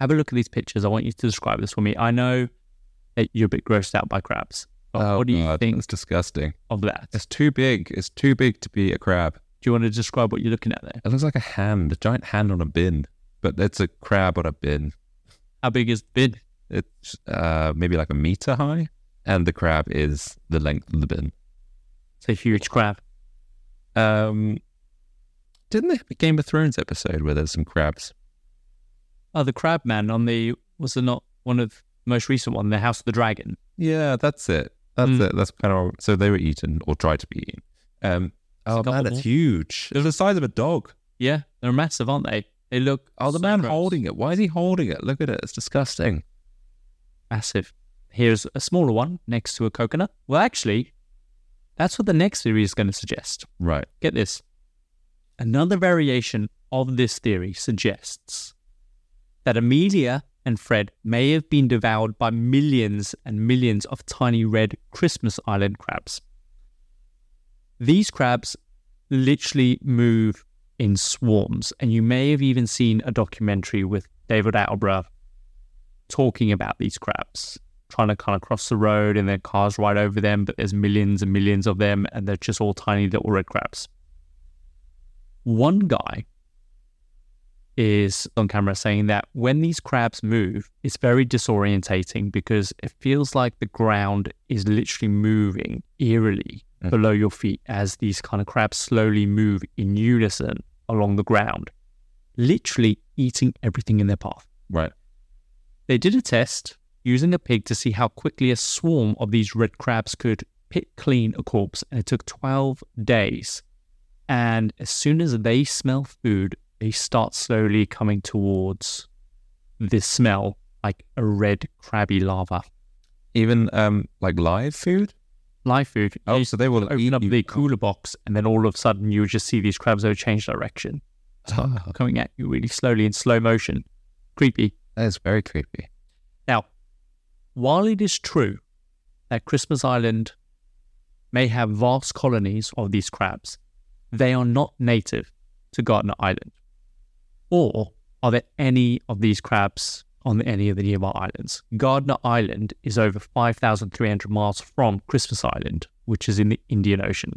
Have a look at these pictures. I want you to describe this for me. I know that you're a bit grossed out by crabs. Oh, what do you God, think? That's disgusting. Of that, it's too big. It's too big to be a crab. Do you want to describe what you're looking at there? It looks like a hand, a giant hand on a bin, but it's a crab on a bin. How big is the bin? It's uh, maybe like a meter high. And the crab is the length of the bin. It's a huge crab. Um, didn't they have a Game of Thrones episode where there's some crabs? Oh, the crab man on the, was it not one of the most recent one, The House of the Dragon? Yeah, that's it. That's mm. it. That's kind of, so they were eaten or tried to be eaten. Um, oh man, it's huge. It's the size of a dog. Yeah, they're massive, aren't they? They look. Oh, the so man gross. Holding it. Why is he holding it? Look at it. It's disgusting. Massive. Here's a smaller one next to a coconut. Well, actually, that's what the next theory is going to suggest. Right. Get this. Another variation of this theory suggests that Amelia and Fred may have been devoured by millions and millions of tiny red Christmas Island crabs. These crabs literally move in swarms, and you may have even seen a documentary with David Attenborough talking about these crabs, trying to kind of cross the road and their cars right over them, but there's millions and millions of them, and they're just all tiny little red crabs. One guy is on camera saying that when these crabs move, it's very disorientating because it feels like the ground is literally moving eerily mm. below your feet as these kind of crabs slowly move in unison along the ground, literally eating everything in their path. Right. They did a test using a pig to see how quickly a swarm of these red crabs could pick clean a corpse, and it took twelve days. And as soon as they smell food, they start slowly coming towards this smell, like a red crabby larva. Even um, like live food? Live food. Oh, they so they will open eat up you. the cooler box, and then all of a sudden you would just see these crabs that would change direction, oh. coming at you really slowly in slow motion. Creepy. That is very creepy. Now, while it is true that Christmas Island may have vast colonies of these crabs, they are not native to Gardner Island. Or are there any of these crabs on any of the nearby islands? Gardner Island is over five thousand three hundred miles from Christmas Island, which is in the Indian Ocean.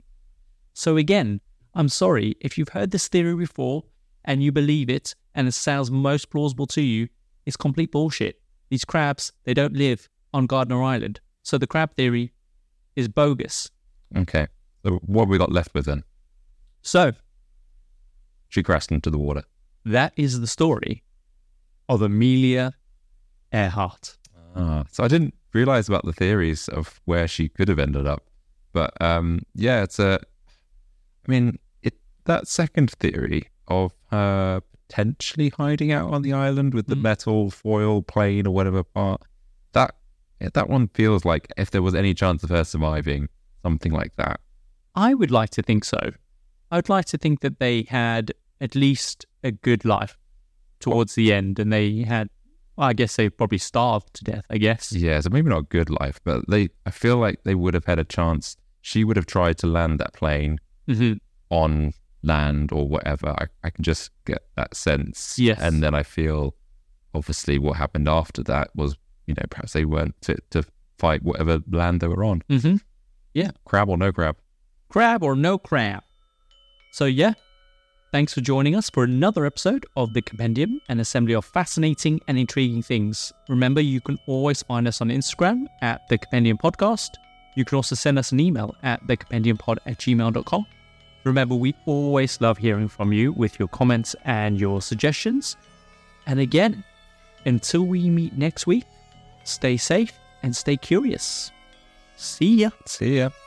So again, I'm sorry, if you've heard this theory before and you believe it and it sounds most plausible to you, it's complete bullshit. These crabs, they don't live on Gardner Island. So the crab theory is bogus. Okay. So what have we got left with then? So. She crashed into the water. That is the story of Amelia Earhart. Ah, so I didn't realise about the theories of where she could have ended up. But um, yeah, it's a... I mean, it that second theory of her... Uh, potentially hiding out on the island with the mm. metal foil plane or whatever part, that that one feels like if there was any chance of her surviving, something like that. I would like to think so. I would like to think that they had at least a good life towards the end, and they had, well, I guess they probably starved to death, I guess. Yeah, so maybe not a good life, but they. I feel like they would have had a chance. She would have tried to land that plane mm-hmm. on... land or whatever. I, I can just get that sense. Yes. And then I feel obviously what happened after that was, you know, perhaps they weren't fit to fight whatever land they were on. Mm-hmm. Yeah. Crab or no crab. Crab or no crab. So yeah, thanks for joining us for another episode of the Compendium, an assembly of fascinating and intriguing things. Remember, you can always find us on Instagram at the Compendium Podcast. You can also send us an email at thecompendiumpod at gmail dot com. Remember, we always love hearing from you with your comments and your suggestions. And again, until we meet next week, stay safe and stay curious. See ya. See ya.